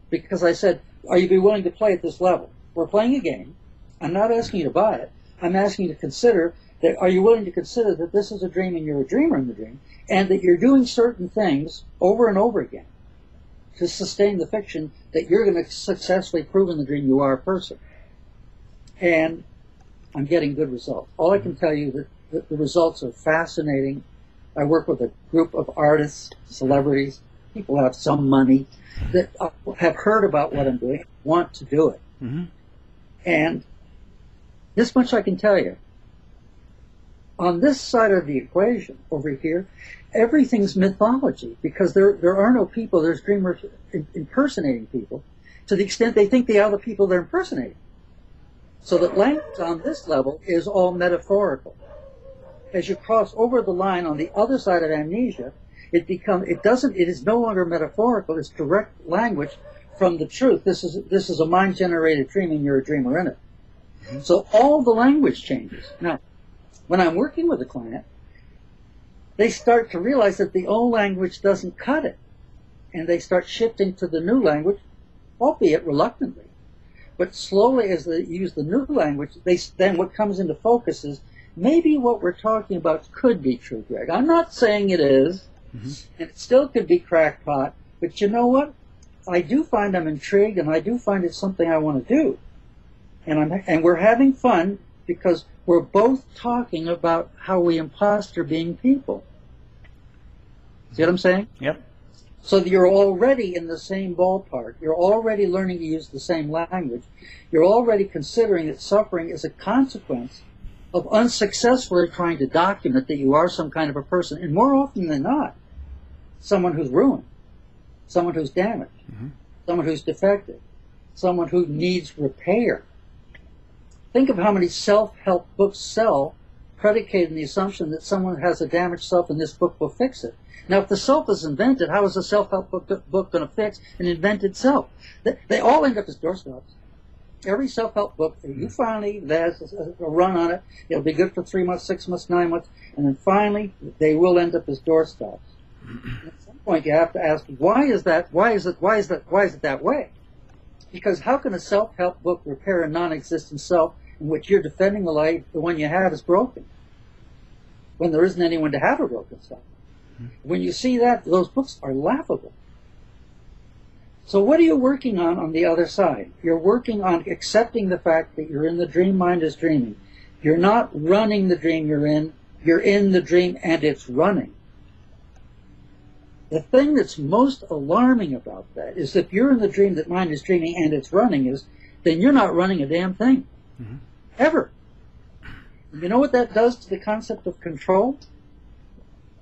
because I said, are you be willing to play at this level? We're playing a game. I'm not asking you to buy it. I'm asking you to consider that, are you willing to consider that this is a dream and you're a dreamer in the dream, and that you're doing certain things over and over again to sustain the fiction that you're going to successfully prove in the dream you are a person. And I'm getting good results. All I can tell you that, that the results are fascinating. I work with a group of artists, celebrities, people who have some money, that have heard about what I'm doing, want to do it. Mm-hmm. And this much I can tell you. On this side of the equation, over here, everything's mythology, because there, there are no people, there's dreamers impersonating people, to the extent they think they are the people they're impersonating. So that language on this level is all metaphorical. As you cross over the line on the other side of amnesia, it become it doesn't it is no longer metaphorical. It's direct language from the truth. This is this is a mind-generated dream, and you're a dreamer in it. Mm-hmm. So all the language changes. Now, when I'm working with a client, they start to realize that the old language doesn't cut it, and they start shifting to the new language, albeit reluctantly. But slowly, as they use the new language, they, then what comes into focus is, maybe what we're talking about could be true, Greg. I'm not saying it is, mm-hmm. and it still could be crackpot, but you know what? I do find I'm intrigued, and I do find it's something I want to do. And, I'm, and we're having fun because we're both talking about how we imposter being people. See what I'm saying? Yep. So that you're already in the same ballpark. You're already learning to use the same language. You're already considering that suffering is a consequence of unsuccessfully trying to document that you are some kind of a person, and more often than not, someone who's ruined, someone who's damaged, mm-hmm. someone who's defective, someone who needs repair. Think of how many self-help books sell predicated on the assumption that someone has a damaged self and this book will fix it. Now, if the self is invented, how is a self-help book, book going to fix an invented self? They, they all end up as doorstops. Every self-help book, if you finally, there's a run on it, it'll be good for three months, six months, nine months, and then finally, they will end up as doorstops. And at some point, you have to ask, why is that? Why is it? Why is that? Why is it that way? Because how can a self-help book repair a non-existent self in which you're defending the life the one you have is broken, when there isn't anyone to have a broken self? When you see that, those books are laughable. So what are you working on on the other side? You're working on accepting the fact that you're in the dream mind is dreaming. You're not running the dream you're in. You're in the dream and it's running. The thing that's most alarming about that is if you're in the dream that mind is dreaming and it's running is, then you're not running a damn thing. Mm-hmm. Ever. And you know what that does to the concept of control?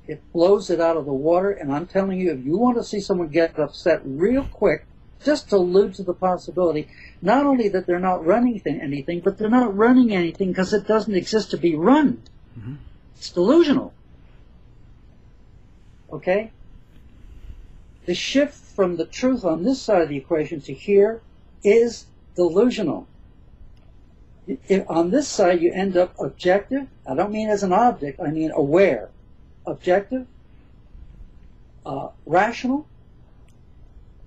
It blows it out of the water, and I'm telling you, if you want to see someone get upset real quick, just allude to the possibility, not only that they're not running anything, but they're not running anything because it doesn't exist to be run. Mm-hmm. It's delusional. Okay? The shift from the truth on this side of the equation to here is delusional. If on this side, you end up objective. I don't mean as an object, I mean aware. Objective, uh, rational,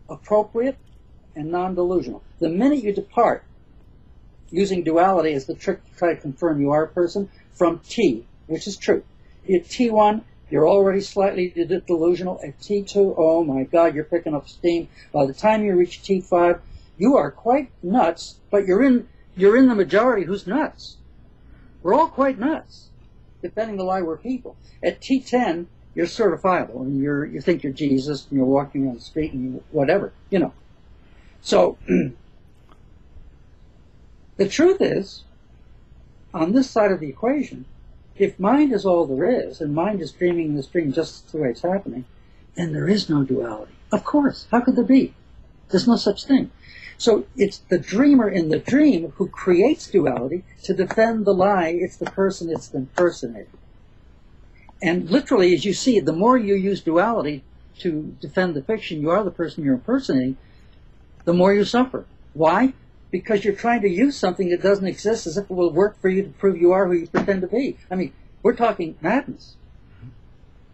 appropriate, and non-delusional. The minute you depart, using duality as the trick to try to confirm you are a person, from T, which is true. At T one, you're already slightly delusional. At T two, oh my God, you're picking up steam. By the time you reach T five, you are quite nuts, but you're in, you're in the majority who's nuts. We're all quite nuts. Defending the lie, we're people. At T ten, you're certifiable, and you're, you think you're Jesus, and you're walking around the street, and you, whatever, you know. So, the truth is, on this side of the equation, if mind is all there is, and mind is dreaming this dream just the way it's happening, then there is no duality. Of course, how could there be? There's no such thing. So it's the dreamer in the dream who creates duality to defend the lie. It's the person it's impersonating. And literally, as you see, the more you use duality to defend the fiction, you are the person you're impersonating, the more you suffer. Why? Because you're trying to use something that doesn't exist as if it will work for you to prove you are who you pretend to be. I mean, we're talking madness.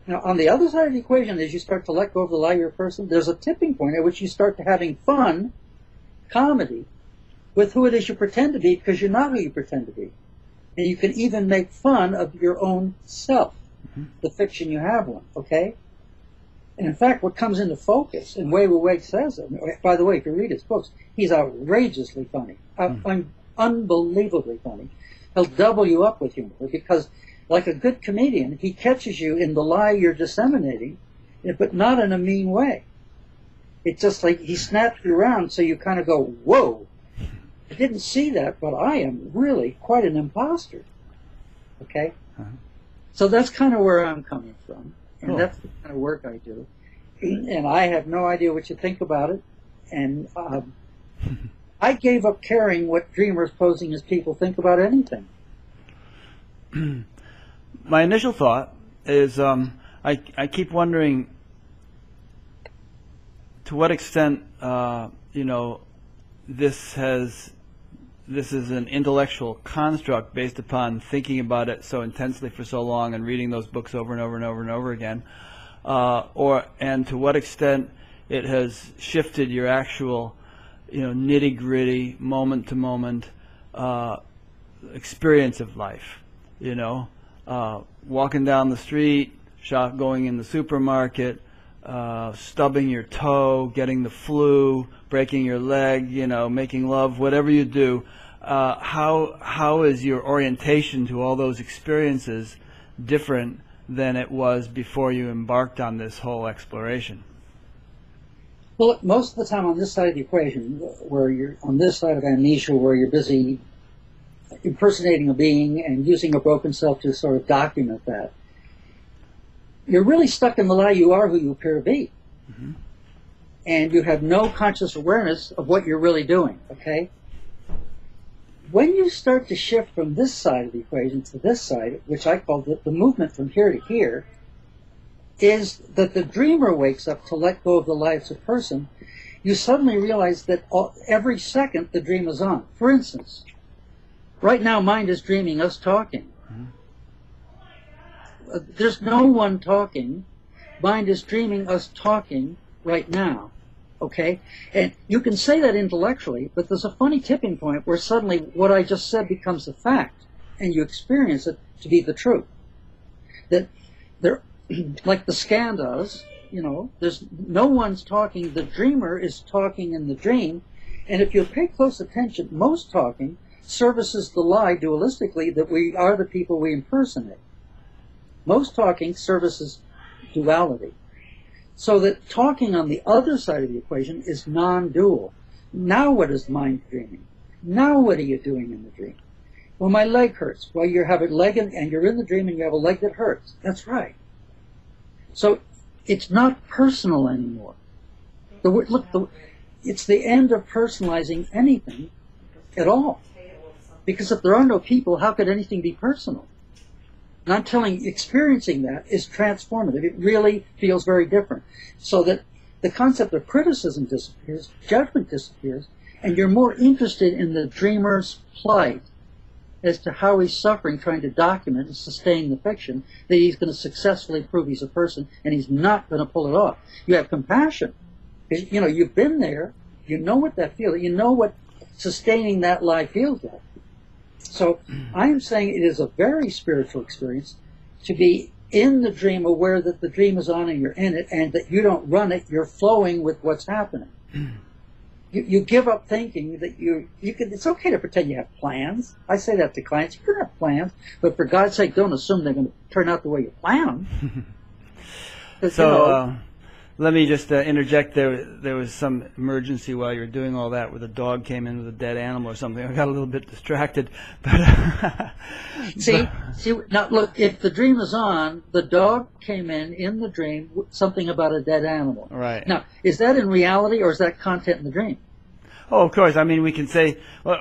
Now, on the other side of the equation, as you start to let go of the lie you're a person, there's a tipping point at which you start to having fun, comedy, with who it is you pretend to be, because you're not who you pretend to be. And you can even make fun of your own self, mm-hmm. the fiction you have one, okay? And in fact, what comes into focus, and Wei Wu Wei says it, by the way, if you read his books, he's outrageously funny, mm. un unbelievably funny. He'll double you up with humor, because like a good comedian, he catches you in the lie you're disseminating, but not in a mean way. It's just like he snaps you around so you kind of go, whoa, I didn't see that, but I am really quite an imposter. Okay? Uh-huh. So that's kind of where I'm coming from, and cool. That's the kind of work I do. And I have no idea what you think about it, and um, I gave up caring what dreamers posing as people think about anything. My initial thought is um, I, I keep wondering to what extent uh, you know this has this is an intellectual construct based upon thinking about it so intensely for so long and reading those books over and over and over and over again, uh, or and to what extent it has shifted your actual you know nitty gritty moment to moment uh, experience of life, you know. Uh, walking down the street, shop, going in the supermarket, uh, stubbing your toe, getting the flu, breaking your leg, you know, making love, whatever you do, uh, how how is your orientation to all those experiences different than it was before you embarked on this whole exploration? Well, most of the time on this side of the equation, where you're on this side of amnesia, where you're busy impersonating a being and using a broken self to sort of document that, you're really stuck in the lie you are who you appear to be. Mm-hmm. And you have no conscious awareness of what you're really doing, okay? When you start to shift from this side of the equation to this side, which I call the, the movement from here to here, is that the dreamer wakes up to let go of the lie as a person, you suddenly realize that all, every second the dream is on. For instance, right now mind is dreaming us talking. Mm-hmm. uh, there's no one talking. Mind is dreaming us talking right now. Okay? And you can say that intellectually, but there's a funny tipping point where suddenly what I just said becomes a fact, and you experience it to be the truth. That there, like the skandhas, you know, there's no one's talking, the dreamer is talking in the dream, and if you pay close attention, most talking services the lie dualistically that we are the people we impersonate. Most talking services duality. So that talking on the other side of the equation is non-dual. Now what is mind dreaming? Now what are you doing in the dream? Well, my leg hurts. Well, you have a leg in, and you're in the dream and you have a leg that hurts. That's right. So it's not personal anymore. The, look, the, it's the end of personalizing anything at all. Because if there are no people, how could anything be personal? And I'm telling you, experiencing that is transformative. It really feels very different. So that the concept of criticism disappears, judgment disappears, and you're more interested in the dreamer's plight as to how he's suffering, trying to document and sustain the fiction that he's going to successfully prove he's a person, and he's not going to pull it off. You have compassion. You know, you've been there. You know what that feels. You know what sustaining that lie feels like. So I am saying it is a very spiritual experience to be in the dream, aware that the dream is on and you're in it, and that you don't run it, you're flowing with what's happening. You, you give up thinking that you, you can, it's okay to pretend you have plans. I say that to clients, you can have plans, but for God's sake, don't assume they're going to turn out the way you plan them. So you know, uh, let me just uh, interject, there, there was some emergency while you were doing all that where the dog came in with a dead animal or something. I got a little bit distracted. But see, see, now look, if the dream is on, the dog came in in the dream, something about a dead animal. Right. Now, is that in reality or is that content in the dream? Oh, of course. I mean, we can say, well,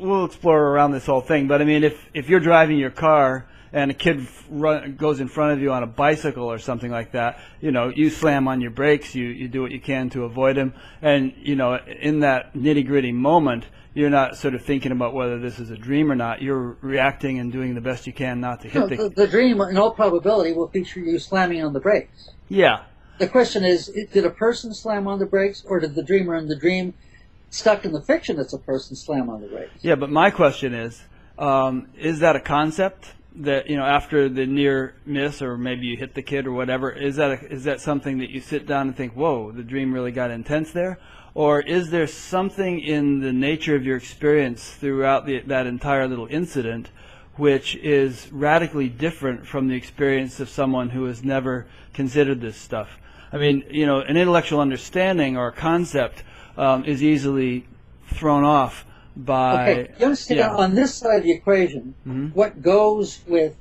we'll explore around this whole thing. But I mean, if, if you're driving your car and a kid run, goes in front of you on a bicycle or something like that, you know, you slam on your brakes, you, you do what you can to avoid him, and, you know, in that nitty-gritty moment, you're not sort of thinking about whether this is a dream or not. You're reacting and doing the best you can not to hit no, the... The, the dream, in all probability, will feature you slamming on the brakes. Yeah. The question is, did a person slam on the brakes, or did the dreamer in the dream, stuck in the fiction, it's a person slam on the brakes? Yeah, but my question is, um, is that a concept? That, you know, after the near miss, or maybe you hit the kid or whatever, is that a, is that something that you sit down and think, whoa, the dream really got intense there? Or is there something in the nature of your experience throughout the, that entire little incident which is radically different from the experience of someone who has never considered this stuff? I mean, you know, an intellectual understanding or concept um, is easily thrown off by, okay, you understand, yeah. On this side of the equation, mm-hmm. what goes with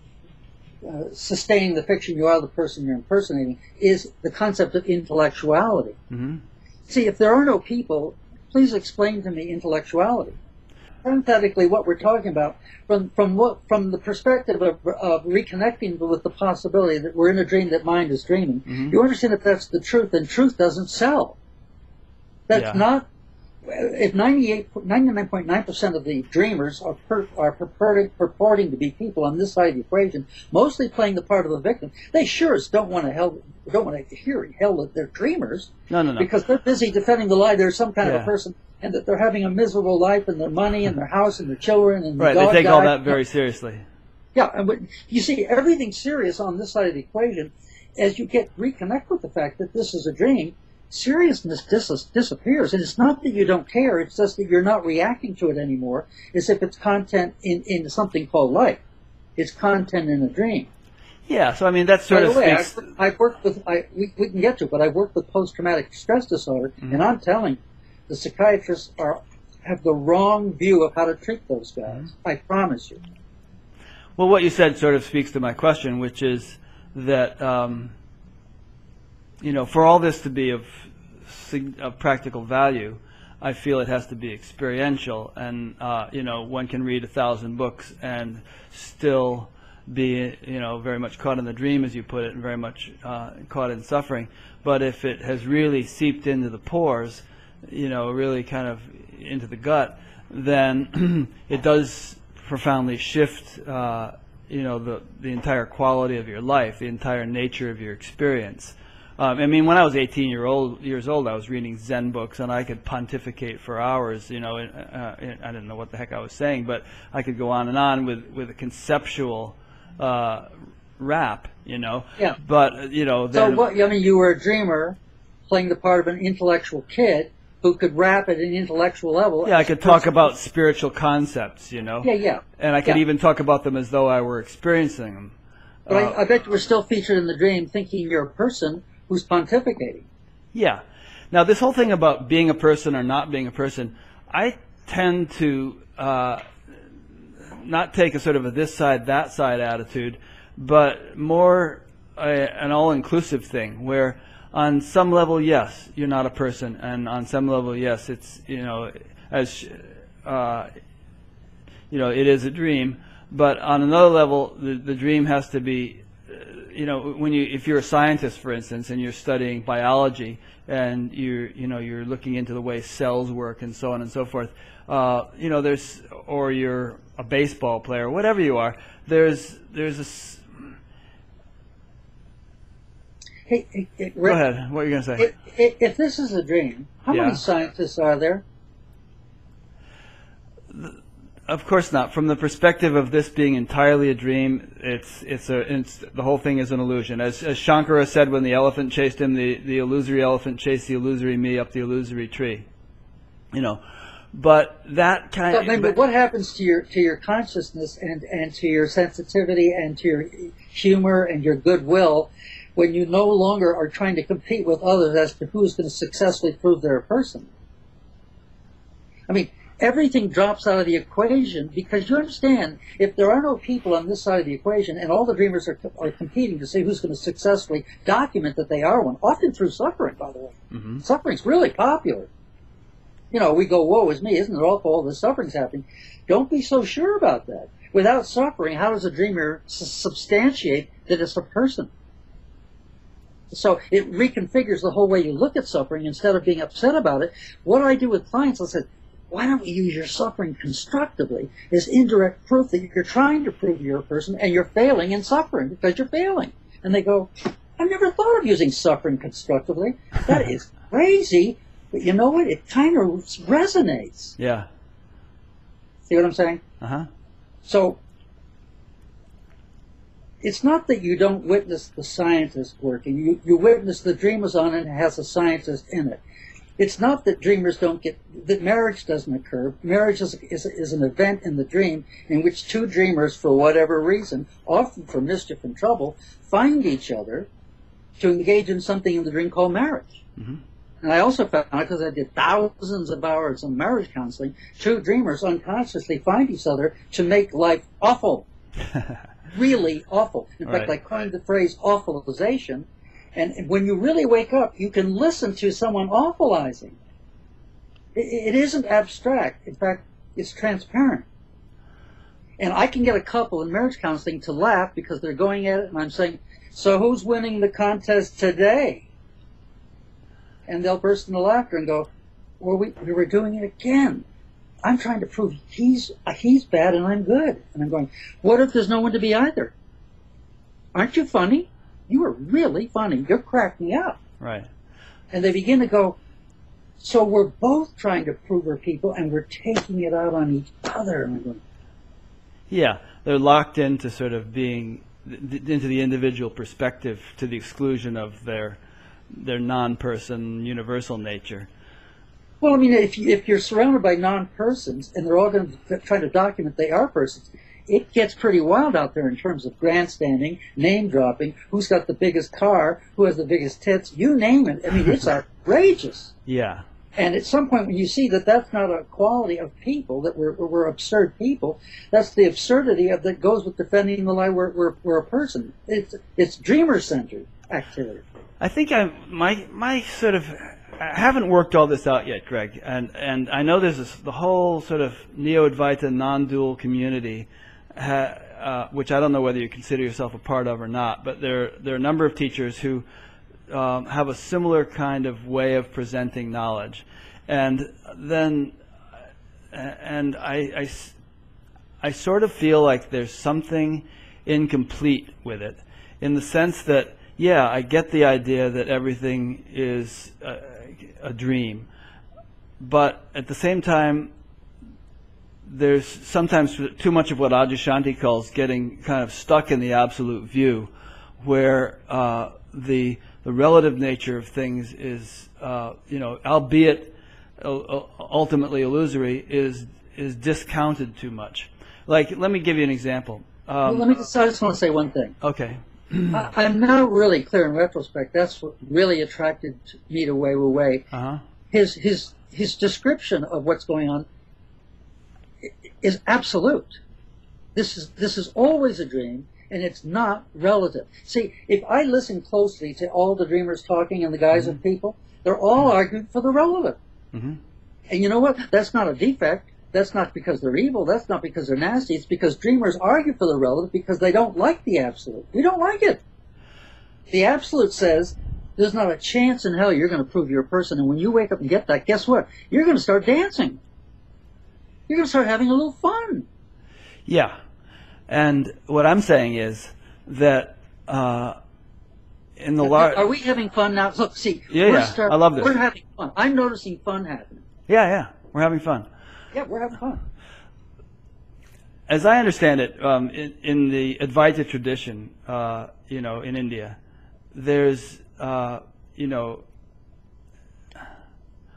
uh, sustaining the fiction you are the person you're impersonating is the concept of intellectuality. Mm-hmm. See, if there are no people, please explain to me intellectuality. Parenthetically, what we're talking about, from from what from the perspective of, of reconnecting with the possibility that we're in a dream that mind is dreaming, mm-hmm. you understand if that's the truth, then truth doesn't sell. That's yeah. not... If ninety-eight, ninety-nine point nine percent of the dreamers are, per, are purported, purporting to be people on this side of the equation, mostly playing the part of the victim, they sure as don't want to hell, don't want to hear in hell that they're dreamers. No, no, no. Because they're busy defending the lie. They're some kind yeah. of a person, and that they're having a miserable life, and their money, and their house, and their children, and right. The dog they take guy. all that very seriously. Yeah, and you see everything serious on this side of the equation. As you get reconnect with the fact that this is a dream, seriousness dis disappears, and it's not that you don't care, it's just that you're not reacting to it anymore as if it's content in, in something called life. It's content in a dream. Yeah, so I mean that's sort By the of. Way, speaks... I've worked with. I, we, we can get to, it, but I've worked with post-traumatic stress disorder, mm-hmm. and I'm telling you, the psychiatrists are have the wrong view of how to treat those guys. Mm-hmm. I promise you. Well, what you said sort of speaks to my question, which is that um, you know, for all this to be of, of practical value, I feel it has to be experiential, and uh, you know, one can read a thousand books and still be, you know, very much caught in the dream, as you put it, and very much uh, caught in suffering. But if it has really seeped into the pores, you know, really kind of into the gut, then it does profoundly shift, uh, you know, the the entire quality of your life, the entire nature of your experience. Um, I mean, when I was eighteen year old, years old, I was reading Zen books, and I could pontificate for hours. You know, and, uh, and I didn't know what the heck I was saying, but I could go on and on with with a conceptual uh, rap. You know. Yeah. But you know. Then, so what? I mean, you were a dreamer, playing the part of an intellectual kid who could rap at an intellectual level. Yeah, I could talk about spiritual concepts. You know. Yeah, yeah. And I could yeah. even talk about them as though I were experiencing them. But uh, I, I bet you were still featured in the dream, thinking you're a person who's pontificating. Yeah. Now, this whole thing about being a person or not being a person, I tend to uh, not take a sort of a this side, that side attitude, but more a, an all-inclusive thing where on some level, yes, you're not a person, and on some level, yes, it's, you know, as, uh, you know, it is a dream, but on another level, the, the dream has to be, you know, when you, if you're a scientist, for instance, and you're studying biology, and you, you know, you're looking into the way cells work and so on and so forth, uh, you know, there's, or you're a baseball player, whatever you are, there's, there's a. Hey, hey, hey, Rick, go ahead. What are you going to say? If, if this is a dream, how yeah. many scientists are there? The, Of course not. From the perspective of this being entirely a dream, it's it's a it's, the whole thing is an illusion. As, as Shankara said, when the elephant chased him, the, the illusory elephant chased the illusory me up the illusory tree. You know, but that kind. But, but, but what happens to your to your consciousness and and to your sensitivity and to your humor and your goodwill when you no longer are trying to compete with others as to who's going to successfully prove they're a person? I mean. Everything drops out of the equation because you understand if there are no people on this side of the equation and all the dreamers are, are competing to see who's going to successfully document that they are one, often through suffering, by the way. Mm-hmm. Suffering's really popular. You know, we go, woe is me, isn't it awful, all this suffering's happening. Don't be so sure about that. Without suffering, how does a dreamer substantiate that it's a person? So it reconfigures the whole way you look at suffering instead of being upset about it. What I do with clients, I said, why don't we use your suffering constructively as indirect proof that you're trying to prove you're a person and you're failing in suffering because you're failing? And they go, I've never thought of using suffering constructively. That is crazy, but you know what? It kind of resonates. Yeah. See what I'm saying? Uh-huh. So it's not that you don't witness the scientist working. You, you witness the dream is on and it has a scientist in it. It's not that dreamers don't get, that marriage doesn't occur. Marriage is, is, is an event in the dream in which two dreamers, for whatever reason, often for mischief and trouble, find each other to engage in something in the dream called marriage. Mm-hmm. And I also found, because I did thousands of hours of marriage counseling, two dreamers unconsciously find each other to make life awful, really awful. In All fact, right. I coined the phrase awfulization. And when you really wake up, you can listen to someone awfulizing. It, it isn't abstract. In fact, it's transparent. And I can get a couple in marriage counseling to laugh because they're going at it, and I'm saying, so who's winning the contest today? And they'll burst into laughter and go, well, we, we were doing it again. I'm trying to prove he's, he's bad and I'm good. And I'm going, what if there's no one to be either? Aren't you funny? You are really funny. You're cracking up. Right. And they begin to go, so we're both trying to prove we're people, and we're taking it out on each other. And I'm going, yeah, they're locked into sort of being, th into the individual perspective to the exclusion of their their non-person, universal nature. Well, I mean, if, you, if you're surrounded by non-persons, and they're all going to try to document they are persons, it gets pretty wild out there in terms of grandstanding, name dropping, who's got the biggest car, who has the biggest tits, you name it. I mean, it's outrageous. Yeah. And at some point when you see that that's not a quality of people, that we're, we're absurd people, that's the absurdity of that goes with defending the lie we're, we're, we're a person. It's, it's dreamer-centered activity. I think I my my sort of... I haven't worked all this out yet, Greg, and and I know there's this, the whole sort of neo-Advaita non-dual community, uh, uh, which I don't know whether you consider yourself a part of or not, but there, there are a number of teachers who um, have a similar kind of way of presenting knowledge. And then, and I, I, I sort of feel like there's something incomplete with it, in the sense that, yeah, I get the idea that everything is uh, a dream, but at the same time there's sometimes too much of what Adyashanti calls getting kind of stuck in the absolute view, where uh, the the relative nature of things is uh, you know, albeit uh, ultimately illusory, is is discounted too much. Like, let me give you an example. Um, well, let me just, I just want to say one thing. Okay. I, I'm now really clear in retrospect. That's what really attracted me to Wei Wu Wei. Uh-huh. His his his description of what's going on is absolute. This is this is always a dream, and it's not relative. See, if I listen closely to all the dreamers talking in the guise mm-hmm. of people, they're all mm-hmm. arguing for the relative. Mm-hmm. And you know what? That's not a defect. That's not because they're evil. That's not because they're nasty. It's because dreamers argue for the relative because they don't like the absolute. We don't like it. The absolute says, there's not a chance in hell you're going to prove you're a person. And when you wake up and get that, guess what? You're going to start dancing. You're going to start having a little fun. Yeah. And what I'm saying is that uh, in the large... Are we having fun now? Look, see. Yeah, we're yeah. Start, I love this. We're having fun. I'm noticing fun happening. Yeah, yeah. We're having fun. Yeah, we're having fun. As I understand it, um, in, in the Advaita tradition, uh, you know, in India, there's, uh, you know,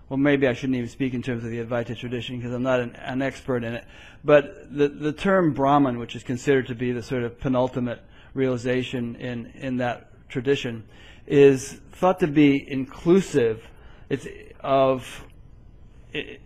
well, maybe I shouldn't even speak in terms of the Advaita tradition because I'm not an, an expert in it, but the, the term Brahman, which is considered to be the sort of penultimate realization in, in that tradition, is thought to be inclusive it's of... It,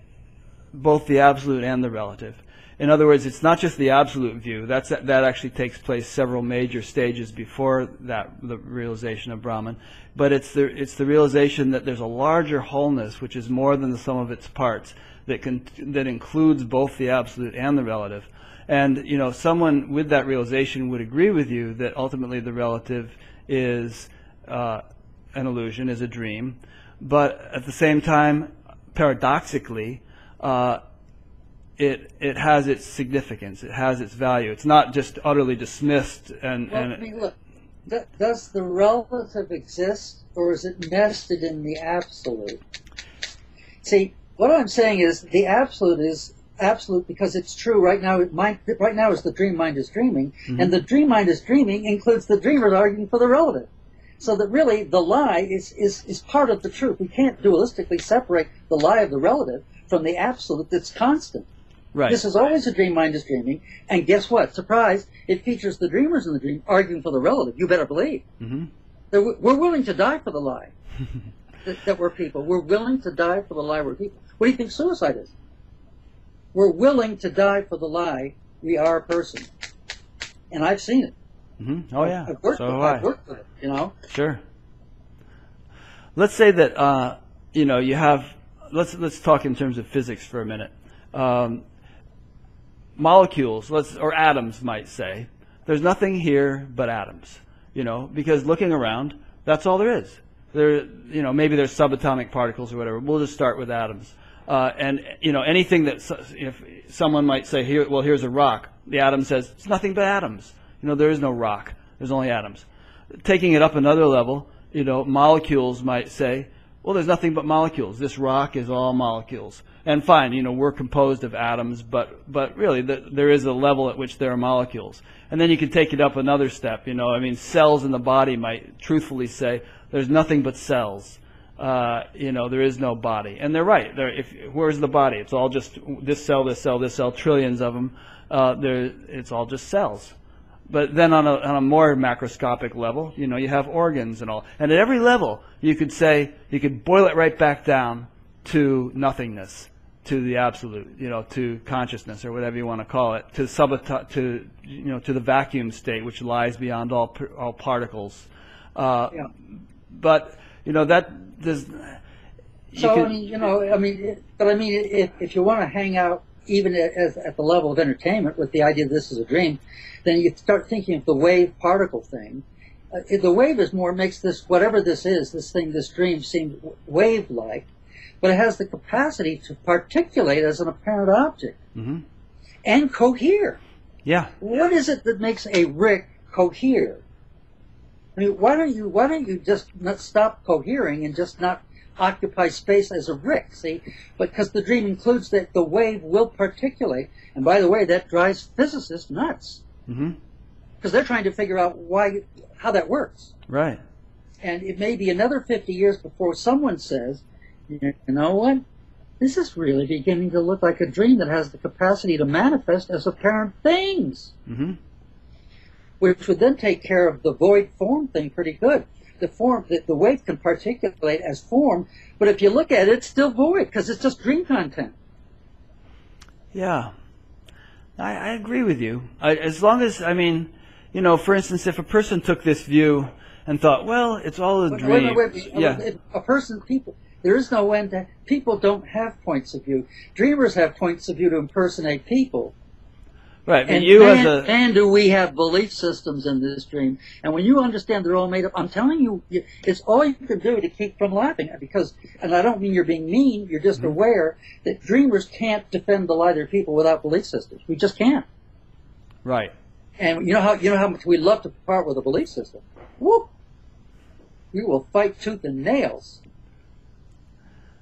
both the absolute and the relative. In other words, it's not just the absolute view. That's, that actually takes place several major stages before that, the realization of Brahman. But it's the, it's the realization that there's a larger wholeness, which is more than the sum of its parts, that, can, that includes both the absolute and the relative. And, you know, someone with that realization would agree with you that ultimately the relative is uh, an illusion, is a dream. But at the same time, paradoxically, Uh, it it has its significance. It has its value. It's not just utterly dismissed. And, well, and I mean, look, th does the relative exist, or is it nested in the absolute? See, what I'm saying is the absolute is absolute because it's true right now. It mind, right now is the dream mind is dreaming, mm-hmm. and the dream mind is dreaming includes the dreamers arguing for the relative. So that really the lie is is is part of the truth. We can't dualistically separate the lie of the relative from the absolute that's constant. Right. This is always a dream mind is dreaming, and guess what? Surprise, it features the dreamers in the dream arguing for the relative. You better believe. Mm-hmm. that we're willing to die for the lie that, that we're people. We're willing to die for the lie we're people. What do you think suicide is? We're willing to die for the lie we are a person. And I've seen it. Mm-hmm. Oh, yeah. I've worked, so with, have I. I've worked with it, you know? Sure. Let's say that, uh, you know, you have... Let's let's talk in terms of physics for a minute. Um, molecules, let's or atoms, might say, there's nothing here but atoms. You know, because looking around, that's all there is. There, you know, maybe there's subatomic particles or whatever. We'll just start with atoms. Uh, and you know, anything that if someone might say, here, well, here's a rock. The atom says it's nothing but atoms. You know, there is no rock. There's only atoms. Taking it up another level, you know, molecules might say, well, there's nothing but molecules. This rock is all molecules. And fine, you know, we're composed of atoms, but, but really the, there is a level at which there are molecules. And then you can take it up another step, you know. I mean, cells in the body might truthfully say there's nothing but cells. uh, you know, there is no body. And they're right. They're, if, where's the body? It's all just this cell, this cell, this cell, trillions of them. Uh, it's all just cells. But then on a, on a more macroscopic level, you know, you have organs and all. And at every level, you could say, you could boil it right back down to nothingness, to the absolute, you know, to consciousness or whatever you want to call it, to subata to you know, to the vacuum state which lies beyond all all particles. Uh, yeah. But you know that there's. So could, I mean, you know, I mean, it, but I mean, if if you want to hang out even at, at the level of entertainment with the idea that this is a dream, then you start thinking of the wave particle thing. Uh, the wave is more makes this whatever this is, this thing, this dream seem wave-like. But it has the capacity to particulate as an apparent object mm-hmm. and cohere. Yeah. What is it that makes a Rick cohere? I mean, why don't you why don't you just not stop cohering and just not occupy space as a Rick? See, because the dream includes that the wave will particulate, and by the way, that drives physicists nuts because mm-hmm. they're trying to figure out why how that works. Right. And it may be another fifty years before someone says, you know what? This is really beginning to look like a dream that has the capacity to manifest as apparent things. Mm-hmm. Which would then take care of the void form thing pretty good. The form, the, the wave can particulate as form, but if you look at it, it's still void because it's just dream content. Yeah. I, I agree with you. I, as long as, I mean, you know, for instance, if a person took this view and thought, well, it's all a wait, dream. Wait, wait, wait, yeah. If a person, people... There is no end to, people don't have points of view. Dreamers have points of view to impersonate people. Right, but and you man, as a... And do we have belief systems in this dream? And when you understand they're all made up, I'm telling you, it's all you can do to keep from laughing. Because, and I don't mean you're being mean, you're just mm-hmm. aware that dreamers can't defend the lie they're people without belief systems. We just can't. Right. And you know how, you know how much we love to part with a belief system? Whoop! We will fight tooth and nails.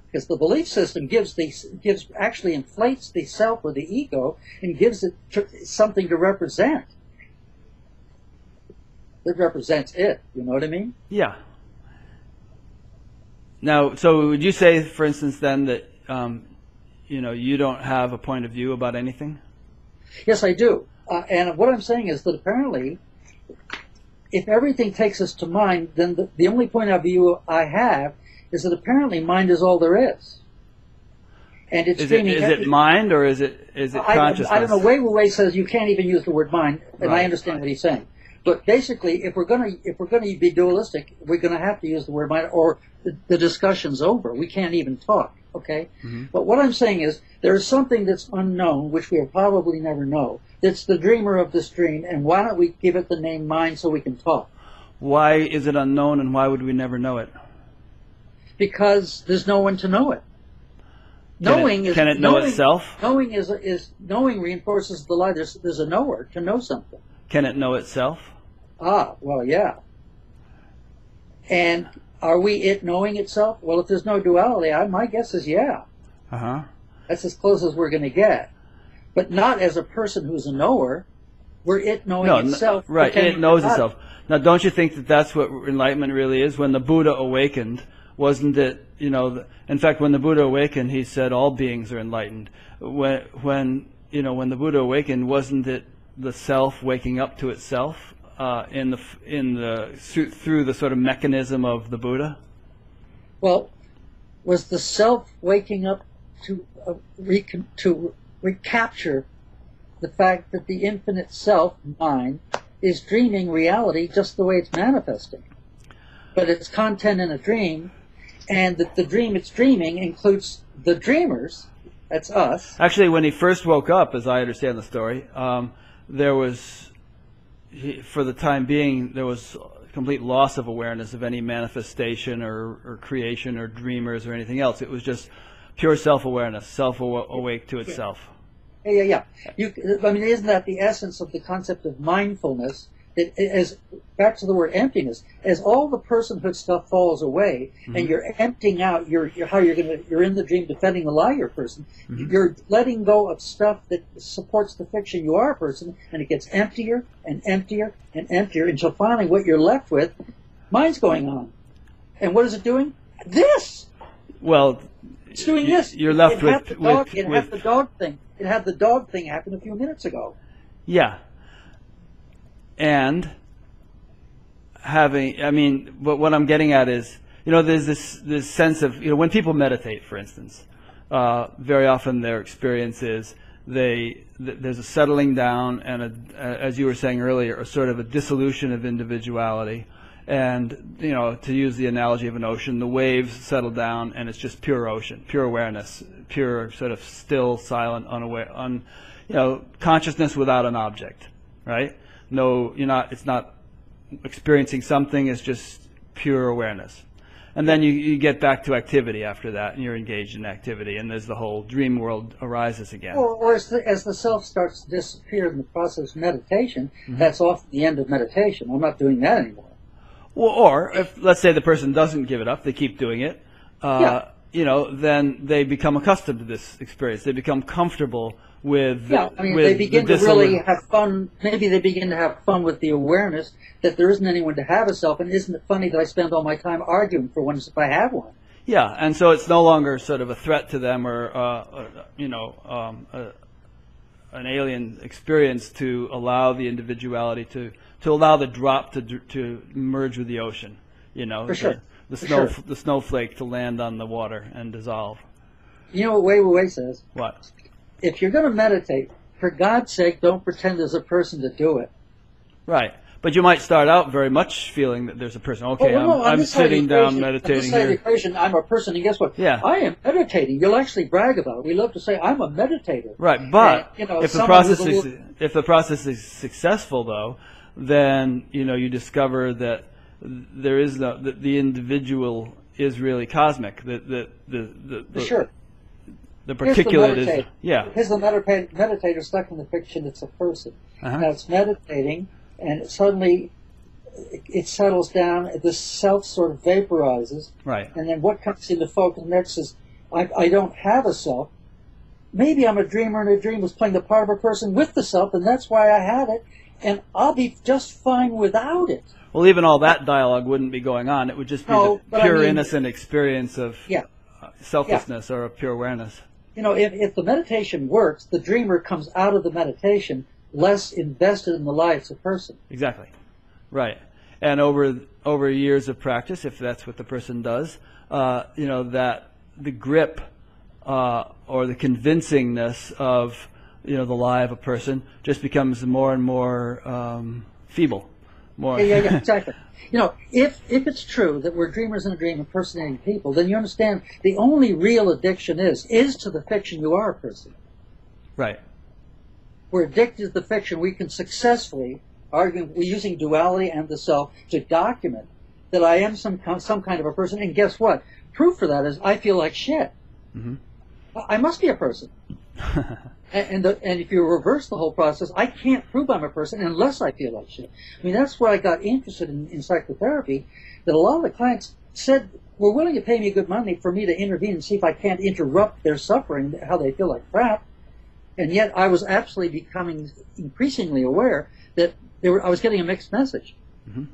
Because the belief system gives the gives actually inflates the self or the ego and gives it tr something to represent. It represents it. You know what I mean? Yeah. Now, so would you say, for instance, then that um, you know you don't have a point of view about anything? Yes, I do. Uh, and what I'm saying is that apparently, if everything takes us to mind, then the, the only point of view I have. Is that apparently mind is all there is, and it's is dreaming. It, is it mind or is it is it I, consciousness? I don't know. Wei Wu Wei says you can't even use the word mind, and right. I understand what he's saying. But basically, if we're gonna if we're gonna be dualistic, we're gonna have to use the word mind, or the, the discussion's over. We can't even talk. Okay. Mm-hmm. But what I'm saying is there is something that's unknown, which we'll probably never know. That's the dreamer of this dream, and why don't we give it the name mind so we can talk? Why is it unknown, and why would we never know it? Because there's no one to know it. Knowing is can it know itself? Knowing is is knowing reinforces the lie. There's there's a knower to know something. Can it know itself? Ah, well, yeah. And are we it knowing itself? Well, if there's no duality, I, my guess is yeah. Uh huh. That's as close as we're going to get. But not as a person who's a knower. We're it knowing no, itself. Right, and it knows itself. Now, don't you think that that's what enlightenment really is? When the Buddha awakened. Wasn't it, you know, in fact, when the Buddha awakened, he said all beings are enlightened. When, when you know, when the Buddha awakened, wasn't it the self waking up to itself uh, in the, in the, through the sort of mechanism of the Buddha? Well, was the self waking up to, uh, recon to recapture the fact that the infinite self, mind, is dreaming reality just the way it's manifesting? But it's content in a dream. And that the dream it's dreaming includes the dreamers, that's us. Actually, when he first woke up, as I understand the story, um, there was, he, for the time being, there was complete loss of awareness of any manifestation or, or creation or dreamers or anything else. It was just pure self-awareness, self-awake to itself. Yeah, yeah, yeah. You, I mean, isn't that the essence of the concept of mindfulness? It, it, as back to the word emptiness, as all the personhood stuff falls away, mm-hmm. and you're emptying out your, your how you're gonna you're in the dream defending the lie you're a person, mm-hmm. you're letting go of stuff that supports the fiction you are a person, and it gets emptier and emptier and emptier until finally what you're left with, mind's going on, and what is it doing? this. Well, it's doing you, this. You're left it with, had the dog, with it with, had the dog thing. It had the dog thing happen a few minutes ago. Yeah. And having, I mean, but what I'm getting at is, you know, there's this this sense of, you know, when people meditate, for instance, uh, very often their experience is they th there's a settling down and, a, a, as you were saying earlier, a sort of a dissolution of individuality. And, you know, to use the analogy of an ocean, the waves settle down and it's just pure ocean, pure awareness, pure sort of still, silent, unaware, un, you know, consciousness without an object, right? No, you're not, it's not experiencing something, it's just pure awareness. And then you, you get back to activity after that, and you're engaged in activity, and there's the whole dream world arises again. Or, or as, the, as the self starts to disappear in the process of meditation, mm-hmm. that's often the end of meditation. I'm not doing that anymore. Well, or if, let's say, the person doesn't give it up, they keep doing it, uh, yeah. you know, then they become accustomed to this experience. They become comfortable with yeah, I mean, with they begin the to really have fun. Maybe they begin to have fun with the awareness that there isn't anyone to have a self, and isn't it funny that I spend all my time arguing for one if I have one? Yeah, and so it's no longer sort of a threat to them or, uh, or you know, um, a, an alien experience to allow the individuality to, to allow the drop to to merge with the ocean, you know, for the, sure. the, snow, for sure. the snowflake to land on the water and dissolve. You know what Wei Wu Wei says? What? If you're going to meditate, for God's sake, don't pretend there's a person to do it. Right. But you might start out very much feeling that there's a person. Okay, well, well, no, I'm, I'm sitting down meditating here. Equation, I'm a person, and guess what? Yeah. I am meditating. You'll actually brag about it. We love to say, I'm a meditator. Right, but and, you know, if, the process is, little... if the process is successful, though, then you know you discover that there is no, that the individual is really cosmic. That the, the, the, the, sure. The particulate is, yeah. Here's the medita meditator stuck in the fiction, it's a person. Uh-huh. Now it's meditating, and suddenly it, it settles down, the self sort of vaporizes. Right. And then what comes into focus next is, I, I don't have a self. Maybe I'm a dreamer, and a dream was playing the part of a person with the self, and that's why I had it, and I'll be just fine without it. Well, even all that dialogue wouldn't be going on. It would just be no, the pure I mean, innocent experience of yeah. selflessness yeah. or of pure awareness. You know, if, if the meditation works, the dreamer comes out of the meditation less invested in the life as a person. Exactly. Right. And over over years of practice, if that's what the person does, uh, you know, that the grip uh, or the convincingness of, you know, the lie of a person just becomes more and more um, feeble. More. Yeah, yeah, yeah, exactly. You know, if, if it's true that we're dreamers in a dream impersonating people, then you understand the only real addiction is, is to the fiction you are a person. Right. We're addicted to the fiction. We can successfully argue, we're using duality and the self to document that I am some, some kind of a person. And guess what? Proof for that is I feel like shit. Mm-hmm. I must be a person. And, the, and if you reverse the whole process, I can't prove I'm a person unless I feel like shit. I mean, that's where I got interested in, in psychotherapy, that a lot of the clients said, were willing to pay me good money for me to intervene and see if I can't interrupt their suffering, how they feel like crap. And yet I was absolutely becoming increasingly aware that they were, I was getting a mixed message. Mm-hmm.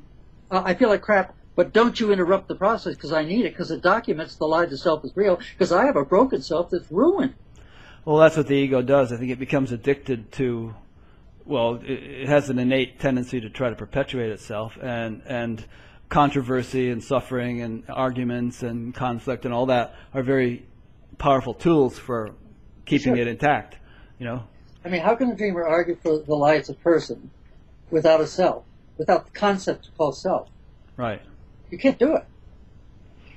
uh, I feel like crap, but don't you interrupt the process because I need it, because it documents the lie to self is real, because I have a broken self that's ruined. Well, that's what the ego does. I think it becomes addicted to, well, it, it has an innate tendency to try to perpetuate itself, and, and controversy and suffering and arguments and conflict and all that are very powerful tools for keeping sure. it intact, you know? I mean, how can a dreamer argue for the lie it's a person without a self, without the concept called self? Right. You can't do it.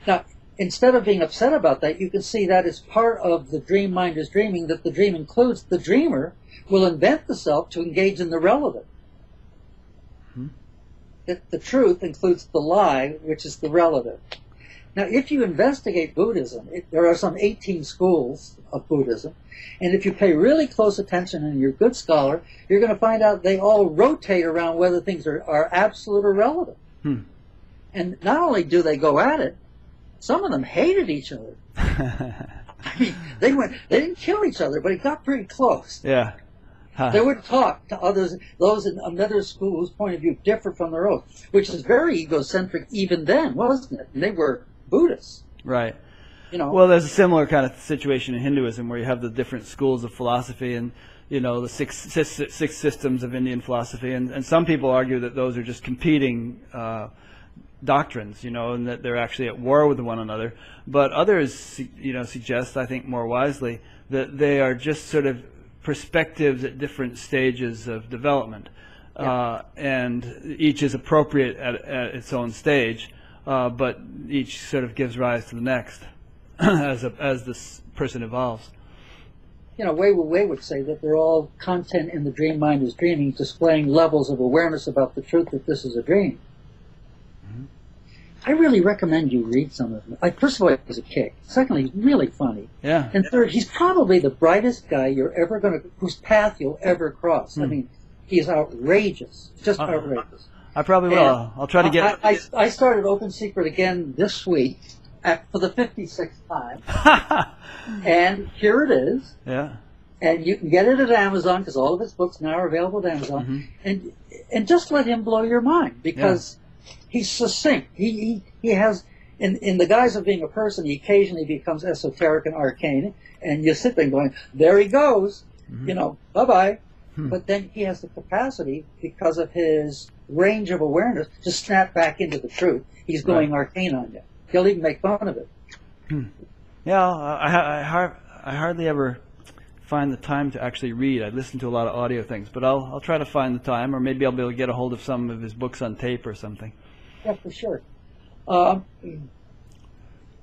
Now, instead of being upset about that, you can see that as part of the dream mind is dreaming, that the dream includes the dreamer will invent the self to engage in the relevant. Hmm. That the truth includes the lie, which is the relevant. Now, if you investigate Buddhism, it, there are some eighteen schools of Buddhism, and if you pay really close attention and you're a good scholar, you're going to find out they all rotate around whether things are, are absolute or relevant. Hmm. And not only do they go at it, some of them hated each other. I mean, they went. They didn't kill each other, but it got pretty close. Yeah. Huh. They would talk to others, those in another school whose point of view differed from their own, which is very egocentric even then, wasn't it? And they were Buddhists. Right. You know. Well, there's a similar kind of situation in Hinduism where you have the different schools of philosophy and, you know, the six, six, six systems of Indian philosophy. And, and some people argue that those are just competing uh, doctrines, you know, and that they're actually at war with one another. But others, you know, suggest, I think more wisely, that they are just sort of perspectives at different stages of development. Yeah. Uh, and each is appropriate at, at its own stage, uh, but each sort of gives rise to the next as, a, as this person evolves. You know, Wei Wu Wei would say that they're all content in the dream mind is dreaming, displaying levels of awareness about the truth that this is a dream. Mm-hmm. I really recommend you read some of them. Like, first of all, he's a kick. Secondly, he's really funny. Yeah. And third, he's probably the brightest guy you're ever going to, whose path you'll ever cross. Mm. I mean, he's outrageous, just uh, outrageous. I probably will. And I'll try to get. I, I, I started Open Secret again this week at, for the fifty-sixth time, and here it is. Yeah. And you can get it at Amazon because all of his books now are available at Amazon. Mm-hmm. And and just let him blow your mind because yeah. he's succinct. He he he has. In, in the guise of being a person, he occasionally becomes esoteric and arcane, and you sit there going, there he goes, mm-hmm. you know, bye-bye. Hmm. But then he has the capacity, because of his range of awareness, to snap back into the truth. He's going right. arcane on you. He'll even make fun of it. Hmm. Yeah, I, I, har I hardly ever find the time to actually read. I listen to a lot of audio things, but I'll, I'll try to find the time, or maybe I'll be able to get a hold of some of his books on tape or something. Yeah, for sure. Um,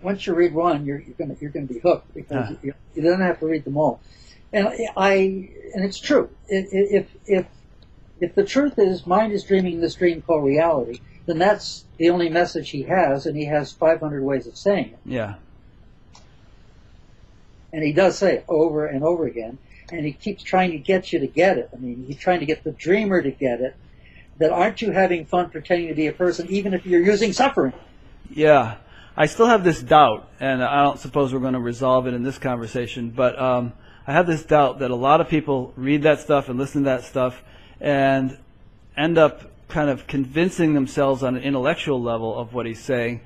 once you read one, you're, you're going you're gonna be hooked because yeah. you, you don't have to read them all. And I and it's true. If if if the truth is mind is dreaming this dream called reality, then that's the only message he has, and he has five hundred ways of saying it. Yeah. And he does say it over and over again, and he keeps trying to get you to get it. I mean, he's trying to get the dreamer to get it. That aren't you having fun pretending to be a person, even if you're using suffering? Yeah, I still have this doubt, and I don't suppose we're going to resolve it in this conversation, but um, I have this doubt that a lot of people read that stuff and listen to that stuff and end up kind of convincing themselves on an intellectual level of what he's saying,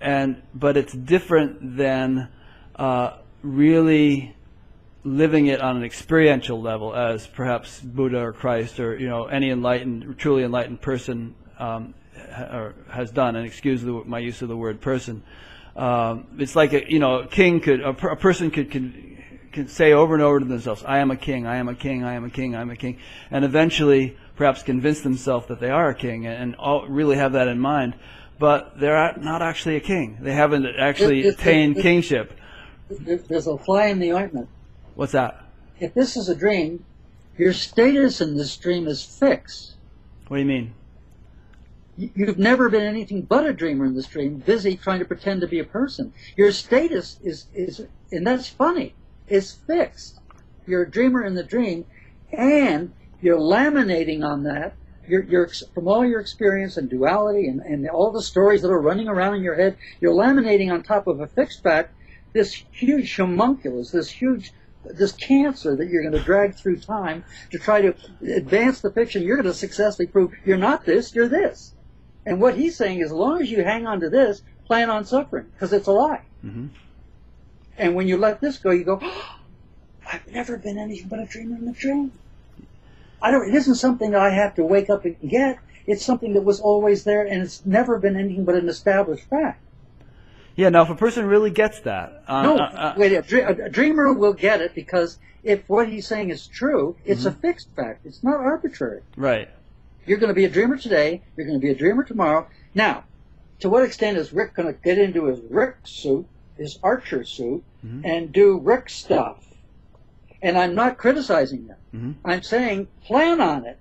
and but it's different than uh, really living it on an experiential level, as perhaps Buddha or Christ or you know any enlightened, truly enlightened person um, ha or has done. And excuse the, my use of the word person. Um, it's like a you know a king could a, per a person could can, can say over and over to themselves, "I am a king, I am a king, I am a king, I am a king," and eventually perhaps convince themselves that they are a king and, and all, really have that in mind. But they're not actually a king. They haven't actually it, it, attained it, it, kingship. There's a fly in the ointment. What's that? If this is a dream, your status in this dream is fixed. What do you mean? You've never been anything but a dreamer in this dream, busy trying to pretend to be a person. Your status is, is and that's funny, is fixed. You're a dreamer in the dream, and you're laminating on that you're, you're, from all your experience and duality and, and all the stories that are running around in your head. You're laminating on top of a fixed fact this huge homunculus, this huge... this cancer that you're going to drag through time to try to advance the fiction. You're going to successfully prove you're not this, you're this. And what he's saying is, as long as you hang on to this, plan on suffering, because it's a lie. Mm-hmm. And when you let this go, you go, oh, I've never been anything but a dreamer in a dream. I don't, it isn't something that I have to wake up and get. It's something that was always there, and it's never been anything but an established fact. Yeah, now if a person really gets that... Uh, no, uh, wait, a, dr a dreamer will get it because if what he's saying is true, it's mm-hmm. a fixed fact. It's not arbitrary. Right. You're going to be a dreamer today. You're going to be a dreamer tomorrow. Now, to what extent is Rick going to get into his Rick suit, his Archer suit, mm-hmm. and do Rick stuff? And I'm not criticizing them. Mm-hmm. I'm saying plan on it.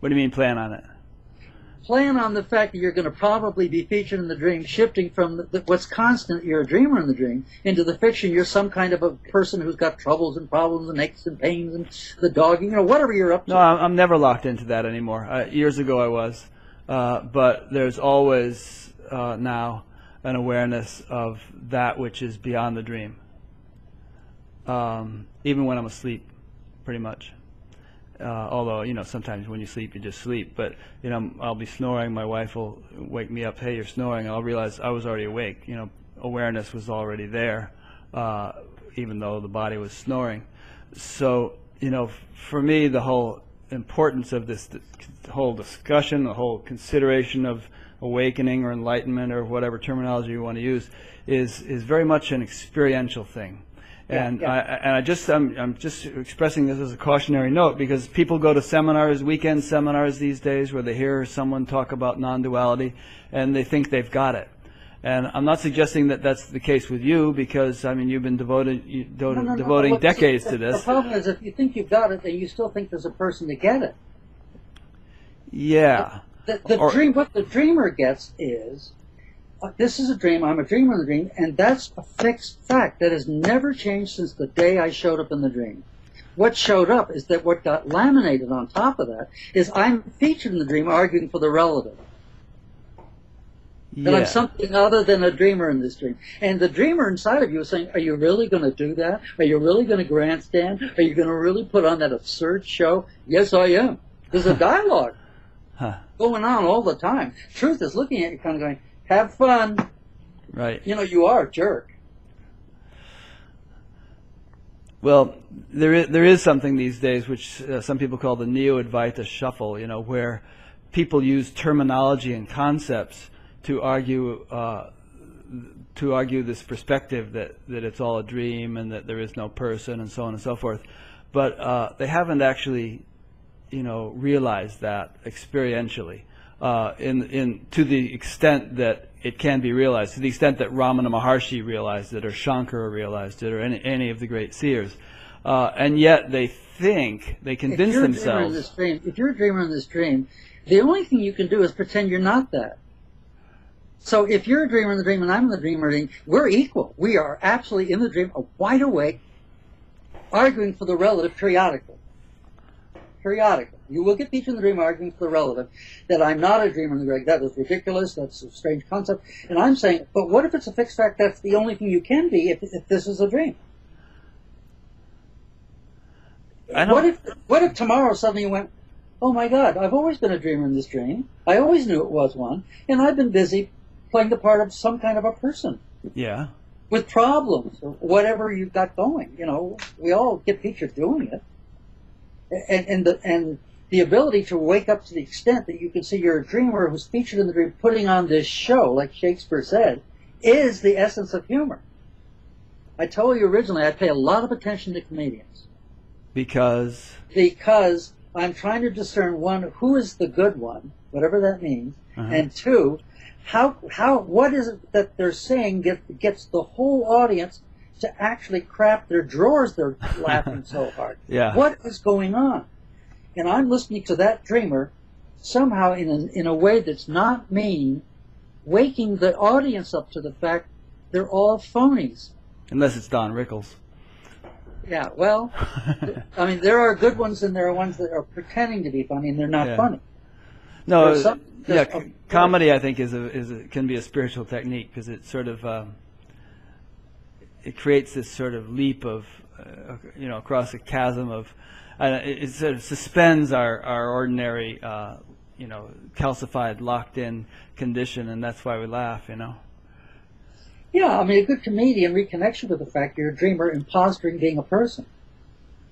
What do you mean plan on it? Plan on the fact that you're going to probably be featured in the dream, shifting from the, the, what's constant, you're a dreamer in the dream, into the fiction, you're some kind of a person who's got troubles and problems and aches and pains and the dog, you know, whatever you're up to. No, I'm never locked into that anymore. Uh, years ago I was, uh, but there's always uh, now an awareness of that which is beyond the dream, um, even when I'm asleep, pretty much. uh, although, you know, sometimes when you sleep, you just sleep. But, you know, I'll be snoring. My wife will wake me up. Hey, you're snoring. I'll realize I was already awake. You know, awareness was already there, uh, even though the body was snoring. So, you know, for me, the whole importance of this the whole discussion, the whole consideration of awakening or enlightenment or whatever terminology you want to use is is very much an experiential thing. Yeah, and yeah. I and I just I'm I'm just expressing this as a cautionary note, because people go to seminars, weekend seminars these days, where they hear someone talk about non-duality and they think they've got it. And I'm not suggesting that that's the case with you, because I mean you've been devoted you do, no, no, devoting no, no. decades the, to this. The problem is, if you think you've got it, then you still think there's a person to get it. Yeah. The, the, the or, dream. What the dreamer gets is, uh, this is a dream. I'm a dreamer in the dream, and that's a fixed fact that has never changed since the day I showed up in the dream. What showed up is that what got laminated on top of that is I'm featured in the dream arguing for the relative. That yeah. I'm something other than a dreamer in this dream. And the dreamer inside of you is saying, are you really going to do that? Are you really going to grandstand? Are you going to really put on that absurd show? Yes, I am. There's a dialogue huh. going on all the time. Truth is looking at you kind of going, have fun. Right. You know, you are a jerk. Well, there is, there is something these days which uh, some people call the neo-Advaita shuffle, you know, where people use terminology and concepts to argue uh, to argue this perspective that, that it's all a dream and that there is no person and so on and so forth. But uh, they haven't actually, you know, realized that experientially uh, in, in, to the extent that it can be realized, to the extent that Ramana Maharshi realized it or Shankara realized it or any, any of the great seers. Uh, and yet they think, they convince if themselves. This dream, if you're a dreamer in this dream, the only thing you can do is pretend you're not that. So if you're a dreamer in the dream and I'm in the dreamer dream, we're equal. We are absolutely in the dream, wide awake, arguing for the relative periodically. Periodically. You will get featured in the dream arguing for the relative, that I'm not a dreamer in the dream. That is ridiculous. That's a strange concept. And I'm saying, but what if it's a fixed fact? That's the only thing you can be if, if this is a dream. I don't... What if, what if tomorrow suddenly you went, oh my God, I've always been a dreamer in this dream. I always knew it was one. And I've been busy playing the part of some kind of a person, yeah, with problems or whatever you've got going. You know, we all get featured doing it, and and the and the ability to wake up to the extent that you can see you're a dreamer who's featured in the dream, putting on this show, like Shakespeare said, is the essence of humor. I told you originally I pay a lot of attention to comedians because because I'm trying to discern, one, who is the good one, whatever that means, uh-huh. and two, How, how, what is it that they're saying get, gets the whole audience to actually crap their drawers? They're laughing so hard. Yeah. What is going on? And I'm listening to that dreamer somehow in a, in a way that's not mean, waking the audience up to the fact they're all phonies. Unless it's Don Rickles. Yeah, well, I mean, there are good ones and there are ones that are pretending to be funny and they're not yeah. funny. No, some, yeah, a, comedy I think is a, is a, can be a spiritual technique, because it sort of um, it creates this sort of leap of uh, you know, across a chasm of uh, it, it sort of suspends our our ordinary uh, you know, calcified, locked in condition, and that's why we laugh, you know. Yeah, I mean, a good comedian reconnects you with the fact you're a dreamer impostering being a person,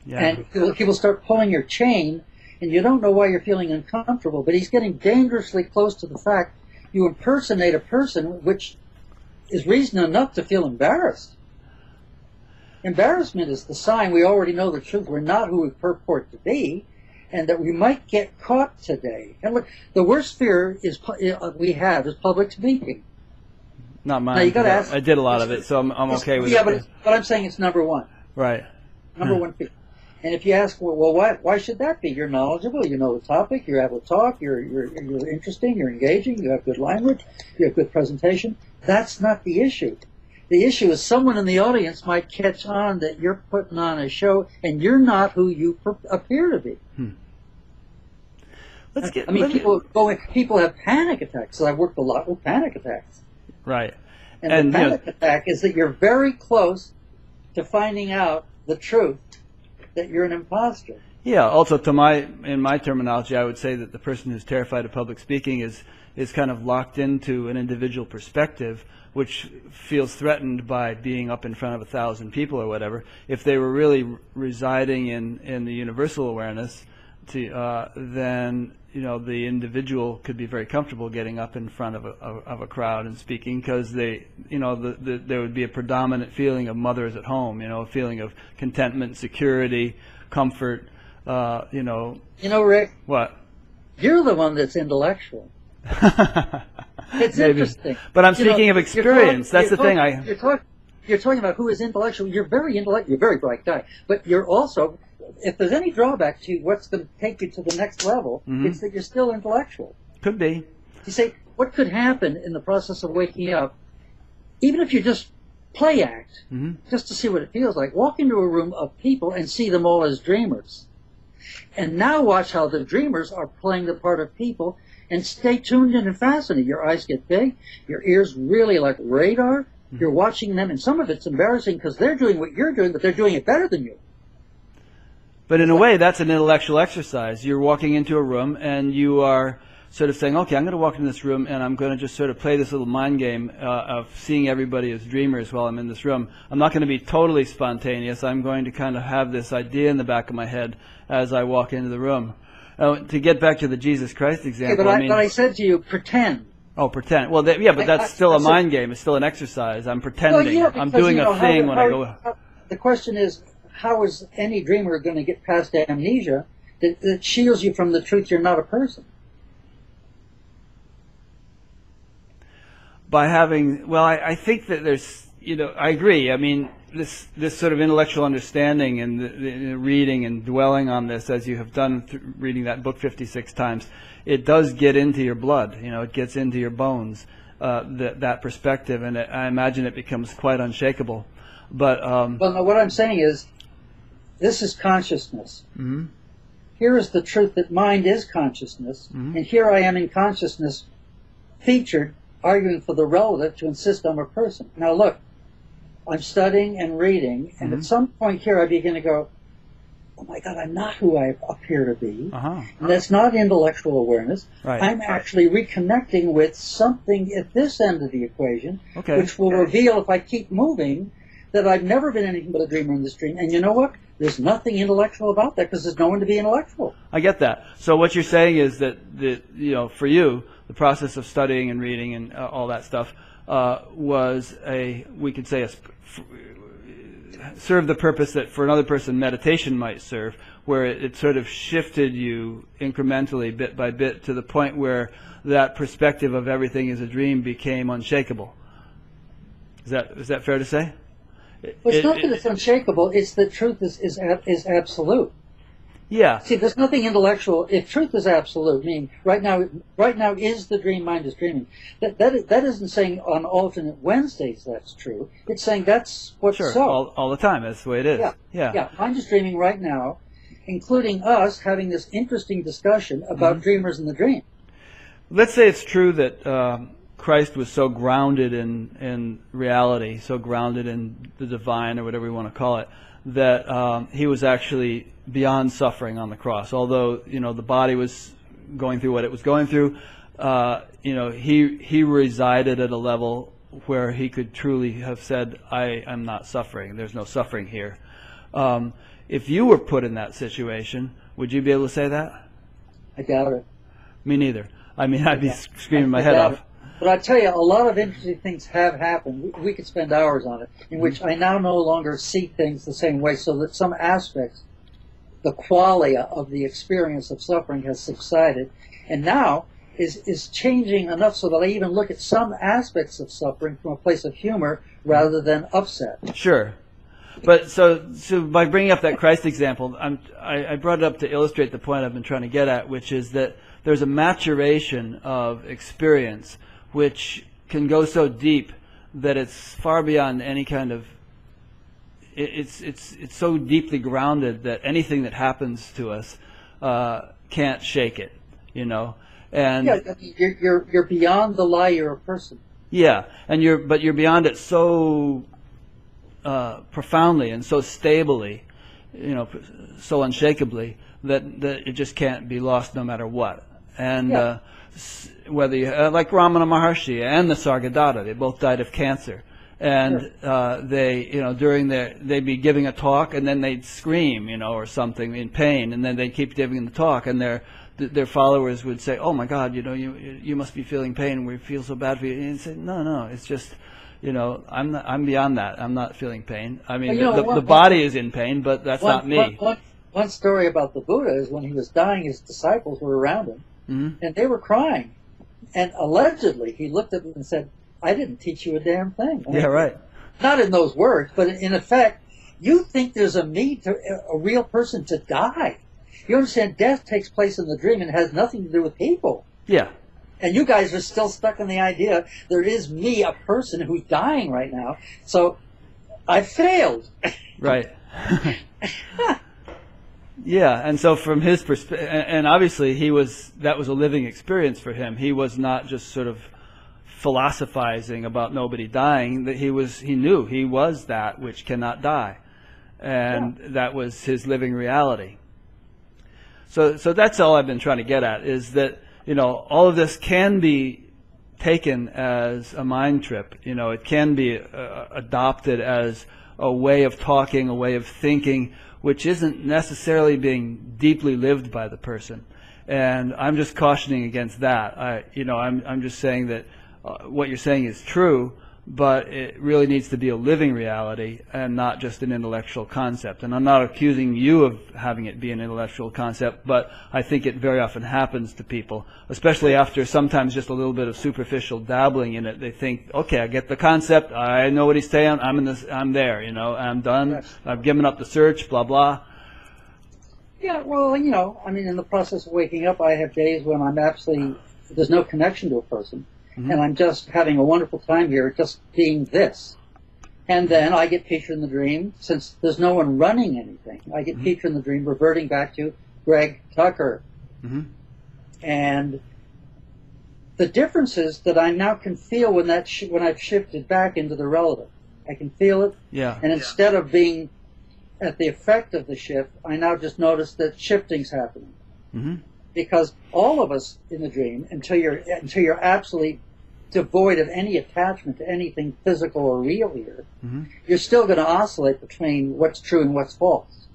yeah, and he'll, he will start pulling your chain. And you don't know why you're feeling uncomfortable, but he's getting dangerously close to the fact you impersonate a person, which is reason enough to feel embarrassed. Embarrassment is the sign we already know the truth. We're not who we purport to be, and that we might get caught today. And look, the worst fear is uh, we have is public speaking. Not mine. Now, you gotta ask, I did a lot of it, so I'm, I'm okay with yeah, it. Yeah, but, but I'm saying it's number one. Right. Number one fear. And if you ask, well, well why, why should that be? You're knowledgeable, you know the topic, you're able to talk, you're, you're, you're interesting, you're engaging, you have good language, you have good presentation. That's not the issue. The issue is someone in the audience might catch on that you're putting on a show and you're not who you appear to be. Hmm. Let's get, I mean, let people, me... go in, people have panic attacks. So I've worked a lot with panic attacks. Right. And, and the panic know... attack is that you're very close to finding out the truth, that you're an imposter. Yeah, also to my, in my terminology, I would say that the person who's terrified of public speaking is, is kind of locked into an individual perspective, which feels threatened by being up in front of a thousand people or whatever. If they were really residing in, in the universal awareness, to, uh, then you know the individual could be very comfortable getting up in front of a, of a crowd and speaking, because they, you know, the, the, there would be a predominant feeling of mothers at home, you know, a feeling of contentment, security, comfort. Uh, you know. You know, Rick. What? You're the one that's intellectual. It's Maybe. Interesting. But I'm you speaking know, of experience. Talking, that's the talking, thing. I. You're, talk, you're talking about who is intellectual. You're very intellectual. You're a very bright guy. But you're also, if there's any drawback to what's going to take you to the next level, mm-hmm. it's that you're still intellectual. Could be. You say, what could happen in the process of waking up, even if you just play act, mm-hmm. just to see what it feels like, walk into a room of people and see them all as dreamers. And now watch how the dreamers are playing the part of people. And stay tuned in and fascinated. Your eyes get big. Your ears really like radar. You're watching them, and some of it's embarrassing because they're doing what you're doing, but they're doing it better than you. But in a way, that's an intellectual exercise. You're walking into a room, and you are sort of saying, okay, I'm going to walk into this room, and I'm going to just sort of play this little mind game uh, of seeing everybody as dreamers while I'm in this room. I'm not going to be totally spontaneous. I'm going to kind of have this idea in the back of my head as I walk into the room. Uh, to get back to the Jesus Christ example, yeah, but I, I mean, but I said to you, pretend. Oh, pretend. Well, that, yeah, but that's I, I, still I, a mind game. It's still an exercise. I'm pretending. Well, yeah, because, I'm doing you know, a thing how, when how, I go. How, the question is, how is any dreamer going to get past amnesia that, that shields you from the truth you're not a person? By having, well, I, I think that there's, you know, I agree. I mean, this this sort of intellectual understanding and the, the reading and dwelling on this, as you have done th reading that book fifty-six times, it does get into your blood. You know, it gets into your bones, uh, that that perspective, and it, I imagine it becomes quite unshakable. But um, well, no, what I'm saying is, this is consciousness. Mm-hmm. Here is the truth that mind is consciousness, mm-hmm. and here I am in consciousness, featured, arguing for the relative to insist I'm a person. Now look. I'm studying and reading, and mm-hmm. at some point here I begin to go, oh my God, I'm not who I appear to be. Uh-huh. And that's not intellectual awareness. Right. I'm actually reconnecting with something at this end of the equation, okay. which will reveal, if I keep moving, that I've never been anything but a dreamer in this dream. And you know what? There's nothing intellectual about that because there's no one to be intellectual. I get that. So what you're saying is that, the, you know, for you, the process of studying and reading and uh, all that stuff uh, was a, we could say, a serve the purpose that for another person meditation might serve, where it, it sort of shifted you incrementally, bit by bit, to the point where that perspective of everything as a dream became unshakable. Is that is that fair to say? Well, it's it, not that it, it's unshakable, it's that truth is, is, is absolute. Yeah. See, there's nothing intellectual. If truth is absolute, meaning right now, right now is the dream mind is dreaming. That that that isn't saying on alternate Wednesdays that's true. It's saying that's what's sure, so. all all the time. That's the way it is. Yeah. Yeah. Yeah. Mind is dreaming right now, including us having this interesting discussion about mm-hmm. dreamers and the dream. Let's say it's true that um, Christ was so grounded in in reality, so grounded in the divine or whatever you want to call it, that um, he was actually beyond suffering on the cross. Although, you know, the body was going through what it was going through, uh, you know, he he resided at a level where he could truly have said, I am not suffering. There's no suffering here. Um, if you were put in that situation, would you be able to say that? I doubt it. Me neither. I mean, I'd be screaming my head off. But I tell you, a lot of interesting things have happened. We could spend hours on it, in which I now no longer see things the same way, so that some aspects, the qualia of the experience of suffering has subsided, and now is, is changing enough so that I even look at some aspects of suffering from a place of humor rather than upset. Sure. But so, so by bringing up that Christ example, I'm, I, I brought it up to illustrate the point I've been trying to get at, which is that there's a maturation of experience which can go so deep that it's far beyond any kind of, it, it's it's it's so deeply grounded that anything that happens to us uh, can't shake it, you know. And yeah, you're, you're you're beyond the lie. You're a person. Yeah, and you're but you're beyond it so uh, profoundly and so stably you know, so unshakably that, that it just can't be lost no matter what. And yeah. uh, whether you, uh, like Ramana Maharshi and Nisargadatta, they both died of cancer. And sure. uh, they, you know, during their, they'd be giving a talk and then they'd scream, you know, or something in pain, and then they'd keep giving the talk, and their their followers would say, "Oh my God, you know, you you must be feeling pain. We feel so bad for you." And he'd say, "No, no, it's just, you know, I'm not, I'm beyond that. I'm not feeling pain. I mean, well, the, know, one, the body is in pain, but that's one, not me." One, one, one story about the Buddha is when he was dying, his disciples were around him, mm-hmm. and they were crying, and allegedly he looked at them and said, "I didn't teach you a damn thing." I mean, yeah, right. Not in those words, but in effect, you think there's a need to a real person to die. You understand, death takes place in the dream and has nothing to do with people. Yeah. And you guys are still stuck in the idea there is me, a person who's dying right now. So I failed. Right. Yeah, and so from his perspective, and obviously he was, that was a living experience for him. He was not just sort of philosophizing about nobody dying, that he was, he knew he was that which cannot die, and yeah. that was his living reality. So, so that's all I've been trying to get at, is that, you know, all of this can be taken as a mind trip. You know, it can be uh, adopted as a way of talking, a way of thinking, which isn't necessarily being deeply lived by the person. And I'm just cautioning against that. I, you know, I'm I'm just saying that. Uh, what you're saying is true, but it really needs to be a living reality and not just an intellectual concept. And I'm not accusing you of having it be an intellectual concept, but I think it very often happens to people, especially after sometimes just a little bit of superficial dabbling in it. They think, okay, I get the concept, I know what he's saying, I'm in this, I'm there, you know, I'm done, yes. I've given up the search, blah, blah. Yeah, well, you know, I mean, in the process of waking up, I have days when I'm absolutely, there's no connection to a person. Mm-hmm. And I'm just having a wonderful time here, just being this. And then I get featured in the dream, since there's no one running anything. I get mm-hmm. featured in the dream, reverting back to Greg Tucker. Mm-hmm. And the differences that I now can feel when that sh when I've shifted back into the relative, I can feel it. Yeah. And instead yeah. of being at the effect of the shift, I now just notice that shifting's happening. Mm-hmm. Because all of us in the dream, until you're until you're absolutely devoid of any attachment to anything physical or real here, mm-hmm. you're still going to oscillate between what's true and what's false.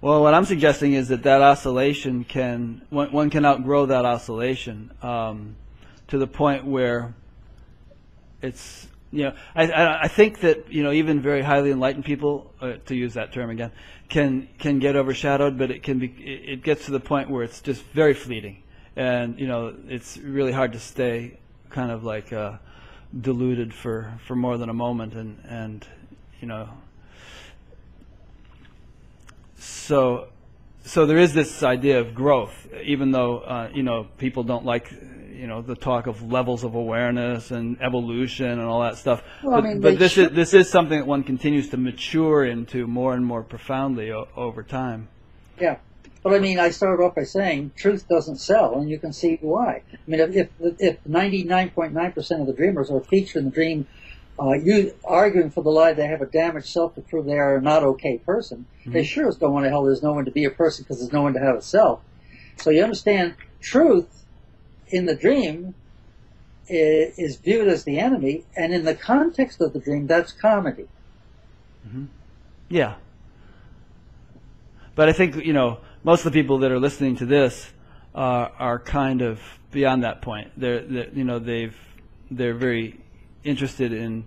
Well, what I'm suggesting is that that oscillation can, one, one can outgrow that oscillation um, to the point where it's, you know, I, I, I think that, you know, even very highly enlightened people, uh, to use that term again, can can get overshadowed, but it can be, it, it gets to the point where it's just very fleeting. And, you know, it's really hard to stay kind of like uh, deluded for, for more than a moment, and, and you know, so so there is this idea of growth, even though, uh, you know, people don't like, you know, the talk of levels of awareness and evolution and all that stuff. Well, but I mean, but this, is, this is something that one continues to mature into more and more profoundly o over time. Yeah. But I mean, I started off by saying truth doesn't sell, and you can see why. I mean, if if ninety-nine point nine percent of the dreamers are featured in the dream, uh, you arguing for the lie they have a damaged self to prove they are a not okay person, mm-hmm. they sure as don't want to hell there's no one to be a person because there's no one to have a self. So you understand, truth in the dream is, is viewed as the enemy, and in the context of the dream, that's comedy. Mm-hmm. Yeah. But I think, you know, most of the people that are listening to this uh, are kind of beyond that point. They're, they're, you know, they've, they're very interested in,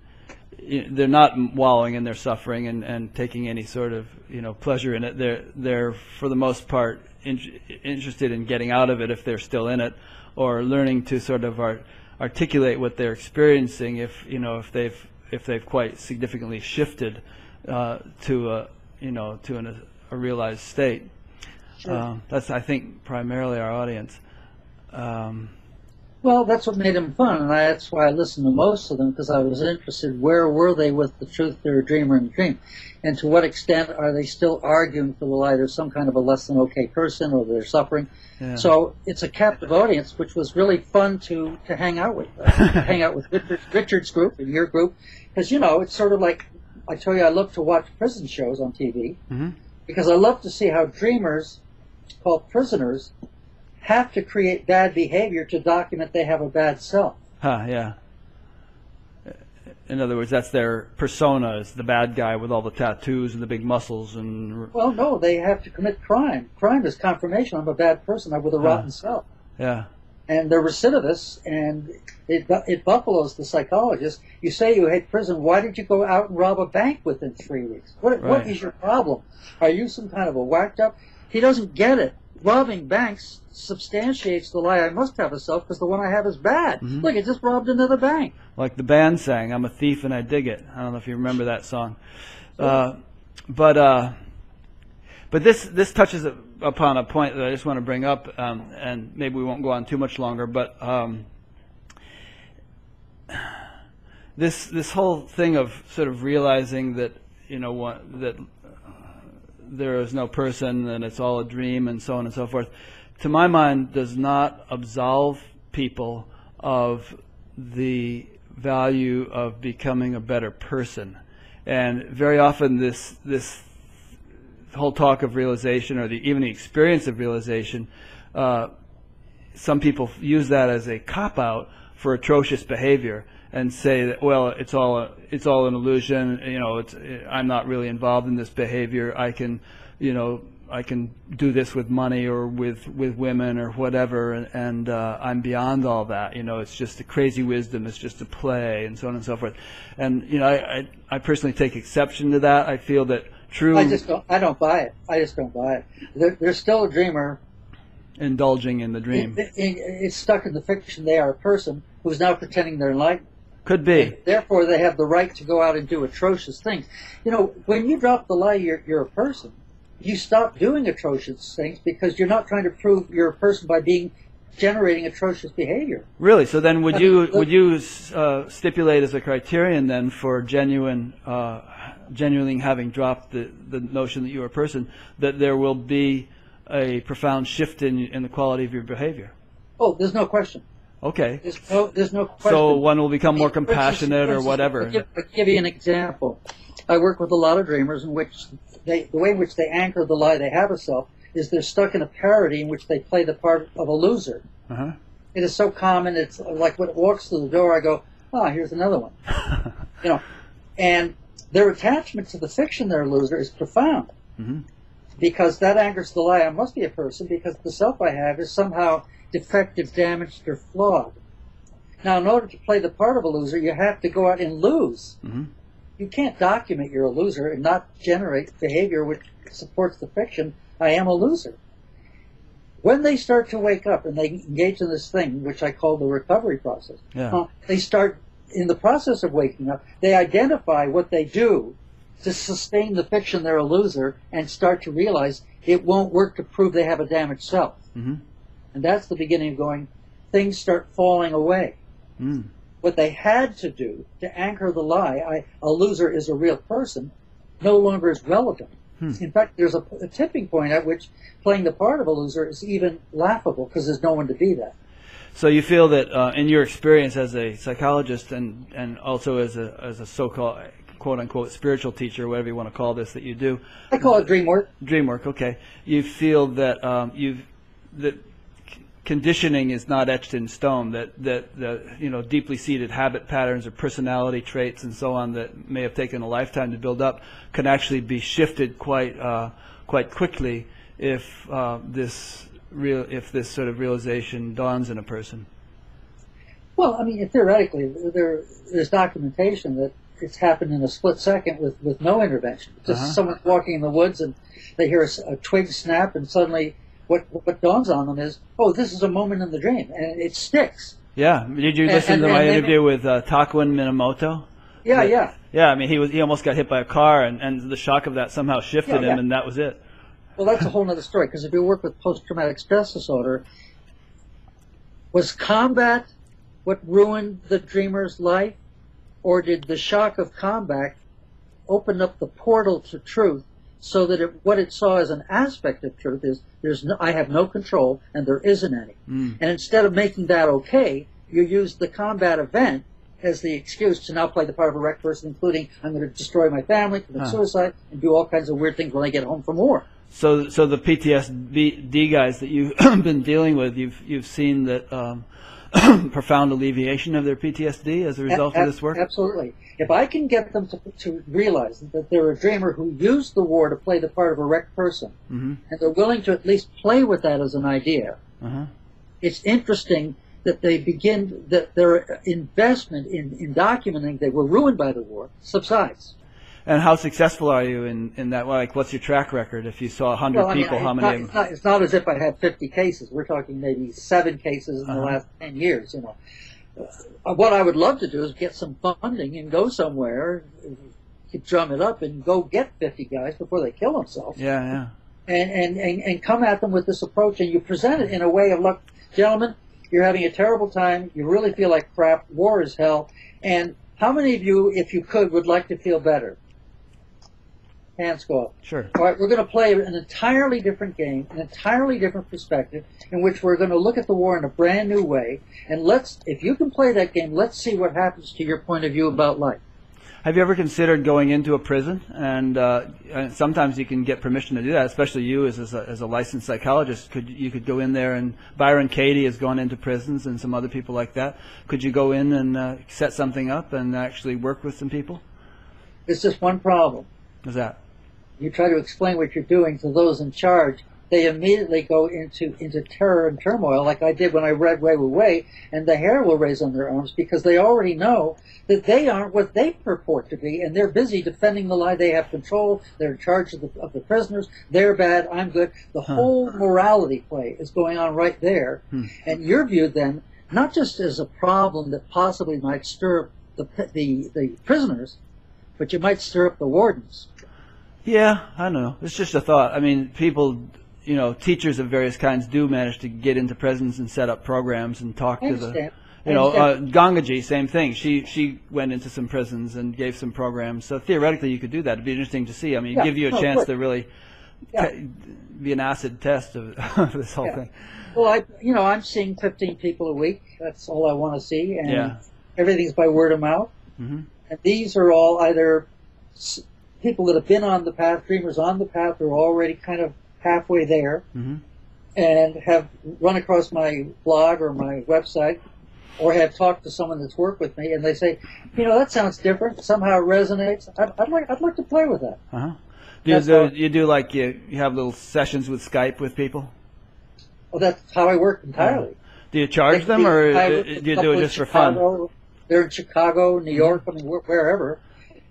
they're not wallowing in their suffering and, and taking any sort of, you know, pleasure in it. They're, they're for the most part in, interested in getting out of it if they're still in it, or learning to sort of art, articulate what they're experiencing if, you know, if they've, if they've quite significantly shifted uh, to a, you know, to an, a realized state. Sure. Uh, that's, I think, primarily our audience. Um, well, that's what made them fun, and I, that's why I listened to most of them, because I was interested, where were they with the truth they're a dreamer in the dream? And to what extent are they still arguing for the lie they're some kind of a less than okay person, or they're suffering? Yeah. So it's a captive audience, which was really fun to, to hang out with. Uh, hang out with Richard, Richard's group and your group, because, you know, it's sort of like, I tell you, I love to watch prison shows on T V. Mm-hmm. because I love to see how dreamers, called prisoners, have to create bad behavior to document they have a bad self. Huh, yeah. In other words, that's their persona, is the bad guy with all the tattoos and the big muscles and... Well, no, they have to commit crime. Crime is confirmation. I'm a bad person. I'm with a rotten yeah. self. Yeah. And they're recidivists, and it, it buffaloes the psychologist. You say you hate prison. Why did you go out and rob a bank within three weeks? What, right. what is your problem? Are you some kind of a whacked up? He doesn't get it. Robbing banks substantiates the lie I must have a self because the one I have is bad. Mm-hmm. Look, it just robbed another bank. Like the band sang, I'm a thief and I dig it. I don't know if you remember that song. Yeah. Uh, but uh, but this, this touches upon a point that I just want to bring up, um, and maybe we won't go on too much longer, but um, this, this whole thing of sort of realizing that, you know, what, that there is no person and it's all a dream and so on and so forth, to my mind does not absolve people of the value of becoming a better person. And very often this this whole talk of realization, or the, even the experience of realization, uh, some people use that as a cop-out for atrocious behavior and say that, well, it's all a, it's all an illusion, you know, it's, I'm not really involved in this behavior, I can, you know, I can do this with money or with, with women or whatever, and, and uh, I'm beyond all that, you know, it's just a crazy wisdom, it's just a play, and so on and so forth. And, you know, I, I, I personally take exception to that. I feel that true... I just don't, I don't buy it. I just don't buy it. They're, they're still a dreamer. Indulging in the dream. It, it, it's stuck in the fiction they are a person who's now pretending they're enlightened. Could be. And therefore, they have the right to go out and do atrocious things. You know, when you drop the lie, you're, you're a person. You stop doing atrocious things because you're not trying to prove you're a person by being generating atrocious behavior. Really? So then, would I you mean, the, would you uh, stipulate as a criterion then for genuine, uh, genuinely having dropped the the notion that you're a person, that there will be a profound shift in in the quality of your behavior? Oh, there's no question. Okay. There's no, there's no question. So one will become more compassionate or whatever. I'll give, I'll give you an example. I work with a lot of dreamers in which they, the way in which they anchor the lie they have a self is they're stuck in a parody in which they play the part of a loser. Uh-huh. It is so common. It's like when it walks through the door, I go, ah, oh, here's another one. You know, and their attachment to the fiction they're a loser is profound, mm-hmm. because that anchors the lie I must be a person because the self I have is somehow defective, damaged, or flawed. Now, in order to play the part of a loser, you have to go out and lose. Mm-hmm. You can't document you're a loser and not generate behavior which supports the fiction, I am a loser. When they start to wake up and they engage in this thing, which I call the recovery process, yeah. uh, they start, in the process of waking up, they identify what they do to sustain the fiction they're a loser and start to realize it won't work to prove they have a damaged self. Mm-hmm. And that's the beginning of going, things start falling away. Mm. What they had to do to anchor the lie, I, a loser is a real person, no longer is relevant. Mm. In fact, there's a, a tipping point at which playing the part of a loser is even laughable because there's no one to be that. So you feel that uh, in your experience as a psychologist and, and also as a, as a so-called quote-unquote spiritual teacher, whatever you want to call this that you do. I call it dream work. Dream work, okay. You feel that um, you've... that conditioning is not etched in stone, that, that the you know deeply seated habit patterns or personality traits and so on that may have taken a lifetime to build up can actually be shifted quite uh, quite quickly if uh, this real if this sort of realization dawns in a person. Well, I mean, theoretically, there there's documentation that it's happened in a split second with with no intervention. Just uh-huh. someone's walking in the woods and they hear a, a twig snap and suddenly. What, what dawns on them is, oh, this is a moment in the dream, and it sticks. Yeah. Did you listen and, and, to my interview with uh, Takuan Minamoto? Yeah, the, yeah. Yeah, I mean, he was he almost got hit by a car, and, and the shock of that somehow shifted yeah, him, yeah. and that was it. Well, that's a whole other story, because if you work with post-traumatic stress disorder, was combat what ruined the dreamer's life, or did the shock of combat open up the portal to truth? So that it, what it saw as an aspect of truth is, there's no, I have no control, and there isn't any. Mm. And instead of making that okay, you use the combat event as the excuse to now play the part of a wrecked person, including I'm going to destroy my family, commit huh. suicide, and do all kinds of weird things when I get home from war. So, so the P T S D guys that you've been dealing with, you've you've seen that um, profound alleviation of their P T S D as a result a of this work? Absolutely. If I can get them to, to realize that they're a dreamer who used the war to play the part of a wrecked person, mm-hmm. and they're willing to at least play with that as an idea, uh-huh. it's interesting that they begin, that their investment in, in documenting they were ruined by the war subsides. And how successful are you in, in that? Like, what's your track record? If you saw one hundred well, I mean, people, how many? It's not, it's not as if I had fifty cases. We're talking maybe seven cases in uh-huh. the last ten years. You know, uh, what I would love to do is get some funding and go somewhere, drum it up, and go get fifty guys before they kill themselves. Yeah, yeah. And and and, and come at them with this approach, and you present it in a way of, look, gentlemen, you're having a terrible time. You really feel like crap. War is hell. And how many of you, if you could, would like to feel better? Hands go up. Sure. All right, we're going to play an entirely different game, an entirely different perspective, in which we're going to look at the war in a brand new way. And let's, if you can play that game, let's see what happens to your point of view about life. Have you ever considered going into a prison? And, uh, and sometimes you can get permission to do that, especially you as, as, a, as a licensed psychologist. Could you could go in there, and Byron Katie has gone into prisons and some other people like that. Could you go in and uh, set something up and actually work with some people? It's just one problem. What's that? You try to explain what you're doing to those in charge, they immediately go into, into terror and turmoil, like I did when I read Wei Wu Wei, and the hair will raise on their arms because they already know that they aren't what they purport to be, and they're busy defending the lie. They have control, they're in charge of the, of the prisoners, they're bad, I'm good. The huh. whole morality play is going on right there, hmm. and you're viewed then not just as a problem that possibly might stir up the, the, the prisoners, but you might stir up the wardens. Yeah, I don't know. It's just a thought. I mean, people, you know, teachers of various kinds do manage to get into prisons and set up programs and talk to the, you know, uh, Gangaji, same thing. She she went into some prisons and gave some programs. So theoretically, you could do that. It'd be interesting to see. I mean, yeah, give you a no, chance to really yeah. be an acid test of this whole yeah. thing. Well, I, you know, I'm seeing fifteen people a week. That's all I want to see, and yeah. everything's by word of mouth. Mm-hmm. And these are all either people that have been on the path, dreamers on the path, who are already kind of halfway there, mm-hmm. and have run across my blog or my website, or have talked to someone that's worked with me, and they say, you know, that sounds different. Somehow it resonates. I'd, I'd like, I'd like to play with that. Uh-huh. Do you do, you do like you, you have little sessions with Skype with people? Well, that's how I work entirely. Uh-huh. Do you charge they, them, or do you do it just for Chicago, fun? They're in Chicago, New York, I mean, wherever.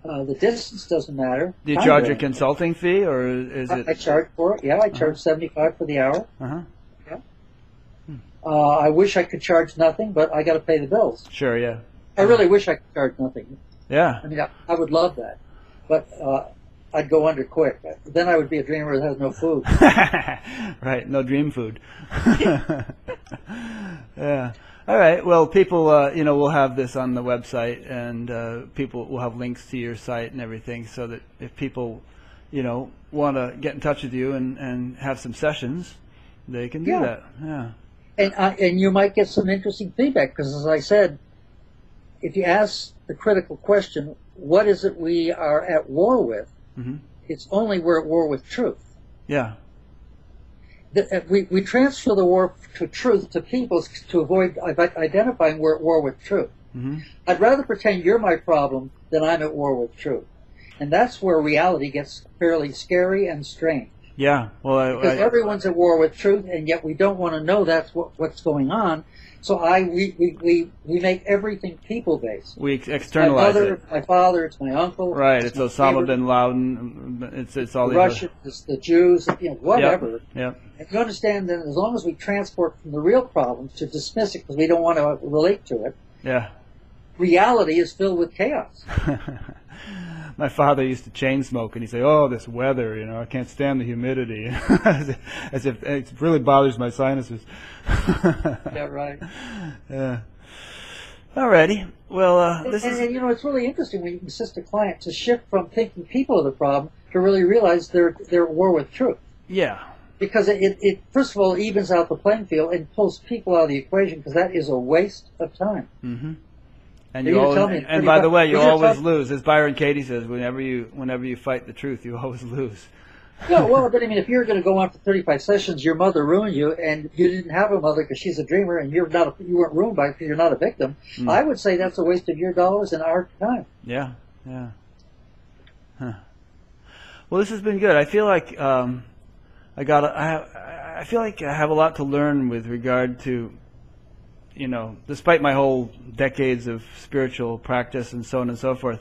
Uh, the distance doesn't matter. Do you charge a consulting fee, or is it? I, I charge for it. Yeah, I charge uh-huh. seventy-five for the hour. Uh-huh. Yeah. Hmm. Uh, I wish I could charge nothing, but I got to pay the bills. Sure. Yeah. I really wish I could charge nothing. Yeah. I mean, I, I would love that, but uh, I'd go under quick. Then I would be a dreamer that has no food. Right. No dream food. Yeah. All right. Well, people, uh, you know, we'll have this on the website, and uh, people will have links to your site and everything, so that if people, you know, want to get in touch with you and, and have some sessions, they can do yeah. that. Yeah. And uh, and you might get some interesting feedback, because as I said, if you ask the critical question, what is it we are at war with? Mm-hmm. It's only we're at war with truth. Yeah. We, we transfer the war to truth to people to avoid identifying we're at war with truth. Mm-hmm. I'd rather pretend you're my problem than I'm at war with truth. And that's where reality gets fairly scary and strange. Yeah. Well, I, because I, everyone's at war with truth, and yet we don't want to know that's what, what's going on. So I, we, we, we, we make everything people-based. We externalize my mother, it. My father, it's my uncle. Right, it's, it's Osama bin Laden, it's, it's all the Russians, it's the Jews, you know, whatever. Yeah. Yep. And you understand that as long as we transport from the real problem to dismiss it because we don't want to relate to it, yeah. reality is filled with chaos. My father used to chain smoke, and he'd say, "Oh, this weather, you know, I can't stand the humidity." As if it really bothers my sinuses. Yeah, right. Yeah. Alrighty. Well, uh, this and, is and, you know, it's really interesting when you insist a client to shift from thinking people are the problem to really realize they're they're at war with truth. Yeah. Because it it first of all evens out the playing field and pulls people out of the equation, because that is a waste of time. Mm-hmm. And you, you always, tell me, and by the way, you always lose. As Byron Katie says, whenever you whenever you fight the truth, you always lose. No, well, but I mean, if you're going to go on for thirty-five sessions, your mother ruined you, and you didn't have a mother because she's a dreamer, and you're not, a, you weren't ruined by it because you're not a victim. Mm. I would say that's a waste of your dollars and our time. Yeah, yeah. Huh. Well, this has been good. I feel like um, I got. A, I I feel like I have a lot to learn with regard to, you know, despite my whole decades of spiritual practice and so on and so forth,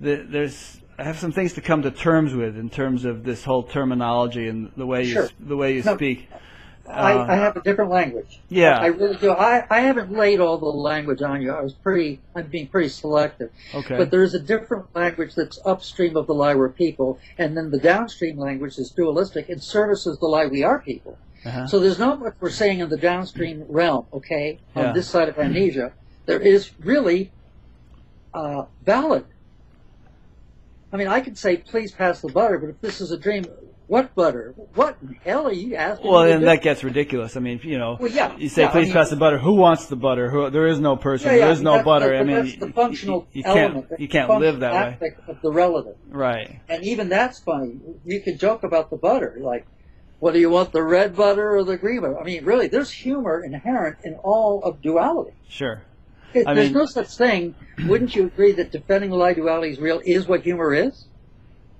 the, there's. I have some things to come to terms with in terms of this whole terminology and the way you sure. the way you no, speak. I, uh, I have a different language. Yeah, I really do. I, I haven't laid all the language on you. I was pretty. I'm being pretty selective. Okay. But there is a different language that's upstream of the lie we're people, and then the downstream language is dualistic and services the lie we are people. Uh-huh. So there's not much we're saying in the downstream realm. Okay, on yeah. this side of amnesia, there is really uh, valid. I mean, I could say, please pass the butter, but if this is a dream, what butter? What in hell are you asking? Well, and that gets ridiculous. I mean, you know, well, yeah, you say, yeah, please I mean, pass the butter. Who wants the butter? Who, there is no person. Yeah, yeah, there is no butter. I mean, that's the functional you, you element. Can't, you can't the live that aspect way. Of the relative. Right. And even that's funny. You can joke about the butter, like, whether you want the red butter or the green butter. I mean, really, there's humor inherent in all of duality. Sure. It, there's mean, no such thing. Wouldn't you agree that defending lie duality is real is what humor is?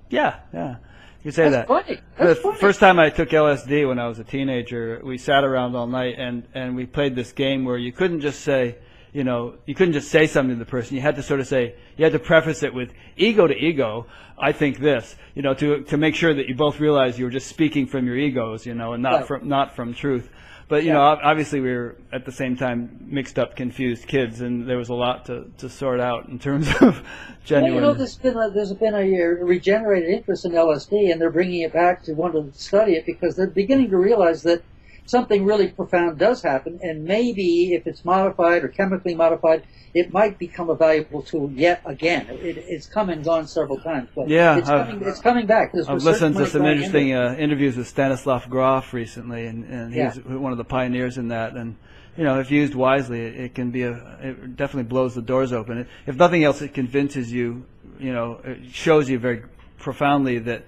Yeah, yeah. You say That's that. Funny. That's the funny. First time I took L S D when I was a teenager, we sat around all night and, and we played this game where you couldn't just say, you know, you couldn't just say something to the person. You had to sort of say, you had to preface it with ego to ego, I think this, you know, to to make sure that you both realize you were just speaking from your egos, you know, and not right. from not from truth. But, you know, obviously we were, at the same time, mixed up, confused kids, and there was a lot to, to sort out in terms of genuine... Well, you know, there's been, a, there's been a regenerated interest in L S D, and they're bringing it back to want to study it because they're beginning to realize that something really profound does happen, and maybe if it's modified or chemically modified, it might become a valuable tool yet again. It, it's come and gone several times, but yeah, it's, coming, it's coming back. There's I've listened to some interesting uh, interviews with Stanislav Grof recently, and, and he's yeah. one of the pioneers in that. And you know, if used wisely, it, it can be a. It definitely blows the doors open. It, if nothing else, it convinces you. You know, it shows you very profoundly that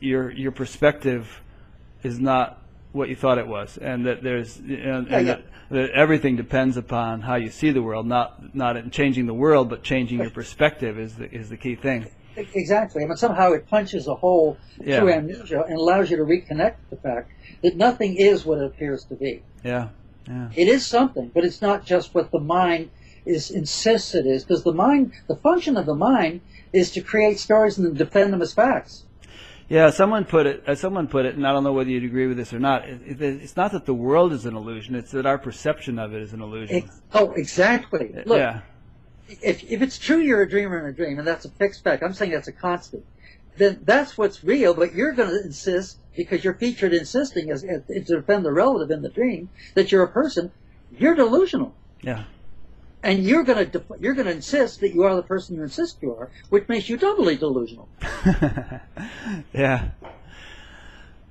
your your perspective is not what you thought it was, and that there's and, and yeah, yeah. That, that everything depends upon how you see the world, not not in changing the world, but changing your perspective is the, is the key thing. Exactly. I mean, somehow it punches a hole yeah. through amnesia and allows you to reconnect the fact that nothing is what it appears to be. Yeah. yeah. It is something, but it's not just what the mind is insists it is, because the mind, the function of the mind is to create stories and then defend them as facts. Yeah, someone put it. Uh, someone put it, and I don't know whether you'd agree with this or not. It, it, it's not that the world is an illusion; it's that our perception of it is an illusion. It, oh, exactly. Look, yeah. if if it's true you're a dreamer in a dream, and that's a fixed fact, I'm saying that's a constant. Then that's what's real. But you're going to insist because you're featured insisting as, as to defend the relative in the dream that you're a person. You're delusional. Yeah. And you're going to you're going to insist that you are the person you insist you are, which makes you doubly delusional. yeah.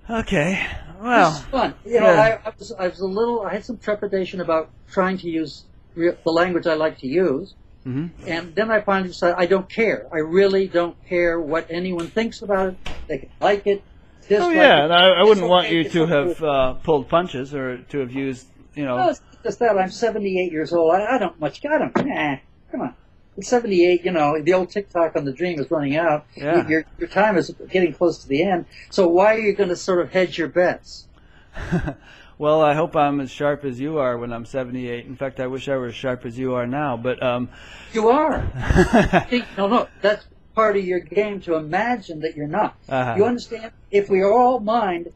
Okay. Well. This is fun. You yeah. know, I, I was I was a little I had some trepidation about trying to use re the language I like to use, mm-hmm. and then I finally decided I don't care. I really don't care what anyone thinks about it. They can like it, dislike it. Oh yeah, it. And I, I wouldn't okay want you to, to have uh, pulled punches or to have used you know. No, just that I'm seventy-eight years old. I, I don't much. I don't. Nah, come on. I'm seventy-eight. You know, the old TikTok on the dream is running out. Yeah. Your your time is getting close to the end. So why are you going to sort of hedge your bets? Well, I hope I'm as sharp as you are when I'm seventy-eight. In fact, I wish I were as sharp as you are now. But um, you are. See, no, no, that's part of your game to imagine that you're not. Uh-huh. You understand? If we are all mind.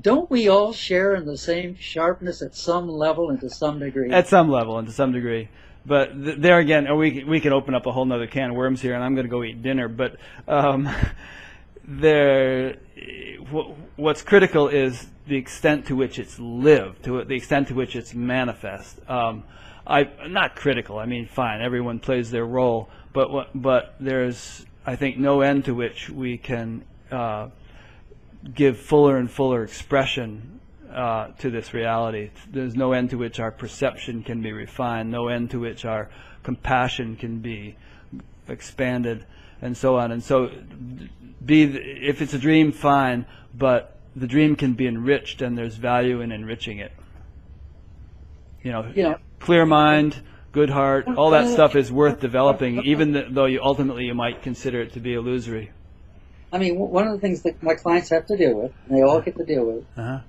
Don't we all share in the same sharpness at some level and to some degree? At some level and to some degree. But th there again, we, we can open up a whole nother can of worms here, and I'm going to go eat dinner. But um, there, w what's critical is the extent to which it's lived, to the extent to which it's manifest. Um, I, not critical. I mean, fine, everyone plays their role. But, what, but there's, I think, no end to which we can... Uh, give fuller and fuller expression uh, to this reality. There's no end to which our perception can be refined, no end to which our compassion can be expanded, and so on. And so, be the, if it's a dream, fine, but the dream can be enriched, and there's value in enriching it. You know, yeah. Clear mind, good heart, all that stuff is worth developing, even though you ultimately you might consider it to be illusory. I mean, one of the things that my clients have to deal with, and they all get to deal with, uh-huh.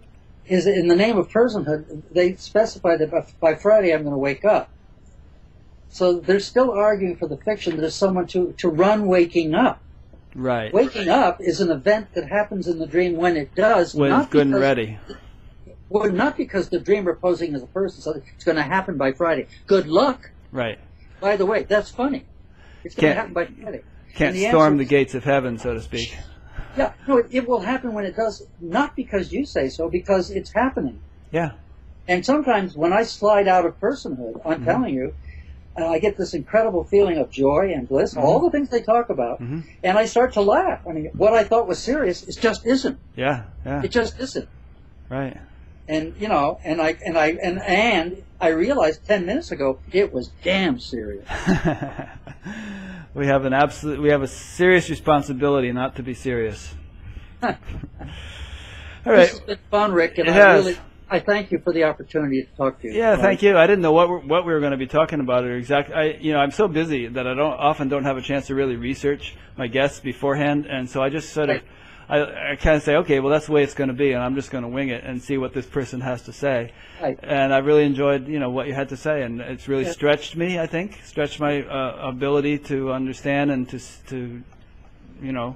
is in the name of personhood, they specify that by Friday I'm going to wake up. So they're still arguing for the fiction that is someone to, to run waking up. Right. Waking up is an event that happens in the dream when it does. When it's good and ready. Well, not because the dreamer posing as a person, so it's going to happen by Friday. Good luck. Right. By the way, that's funny. It's going to happen by Friday. Can't storm the gates of heaven, so to speak. Yeah, no, it, it will happen when it does, not because you say so, because it's happening. Yeah. And sometimes when I slide out of personhood, I'm mm-hmm. telling you, uh, I get this incredible feeling of joy and bliss, mm-hmm. all the things they talk about, mm-hmm. and I start to laugh. I mean, what I thought was serious, it just isn't. Yeah, yeah. It just isn't. Right. And you know, and I and I and and I realized ten minutes ago it was damn serious. We have an absolute, we have a serious responsibility not to be serious. All right, it's been fun, Rick, and it I has. really I thank you for the opportunity to talk to you. Yeah, thank you. I didn't know what we're, what we were going to be talking about or exactly. I you know I'm so busy that I don't often don't have a chance to really research my guests beforehand, and so I just sort of. Right. I, I kind of say, okay, well, that's the way it's going to be, and I'm just going to wing it and see what this person has to say. Right. And I really enjoyed, you know, what you had to say, and it's really yeah. stretched me. I think stretched my uh, ability to understand and to, to, you know,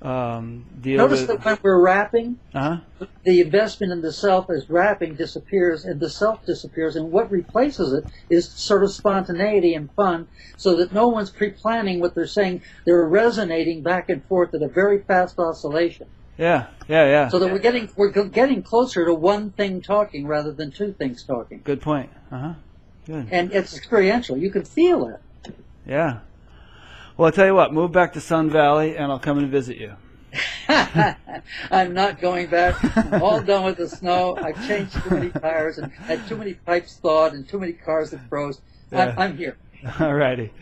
um, deal. Notice with... that when we're wrapping, uh-huh. the investment in the self as wrapping disappears, and the self disappears, and what replaces it is sort of spontaneity and fun, so that no one's pre-planning what they're saying. They're resonating back and forth at a very fast oscillation. Yeah, yeah, yeah. So that yeah. we're getting we're getting closer to one thing talking rather than two things talking. Good point. Uh huh. Good. And it's experiential. You can feel it. Yeah. Well, I'll tell you what, move back to Sun Valley, and I'll come and visit you. I'm not going back. I'm all done with the snow. I've changed too many tires and had too many pipes thawed and too many cars that froze. Yeah. I, I'm here. All righty.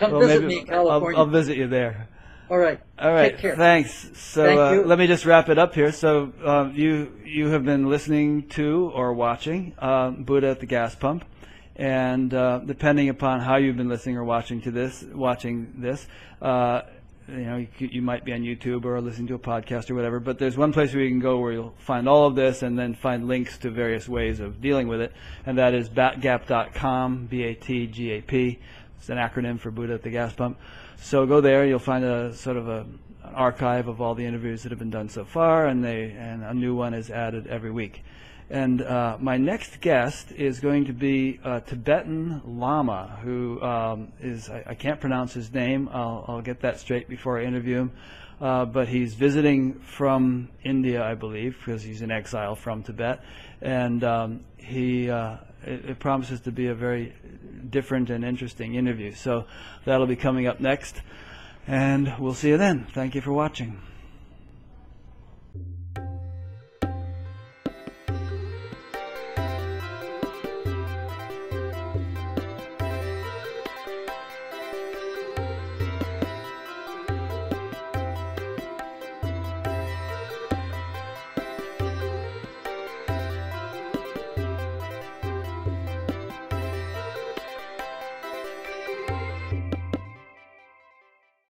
Come well, visit me in California. I'll, I'll visit you there. All right. All right. Take care. Thanks. So Thank uh, let me just wrap it up here. So uh, you, you have been listening to or watching uh, Buddha at the Gas Pump. And uh, depending upon how you've been listening or watching to this, watching this, uh, you know, you, you might be on YouTube or listening to a podcast or whatever. But there's one place where you can go where you'll find all of this, and then find links to various ways of dealing with it, and that is bat gap dot com, B A T G A P. It's an acronym for Buddha at the Gas Pump. So go there. You'll find a sort of a an archive of all the interviews that have been done so far, and they and a new one is added every week. And uh, my next guest is going to be a Tibetan Lama who um, is, I, I can't pronounce his name, I'll, I'll get that straight before I interview him, uh, but he's visiting from India, I believe, because he's in exile from Tibet, and um, he, uh, it, it promises to be a very different and interesting interview. So that'll be coming up next, and we'll see you then. Thank you for watching.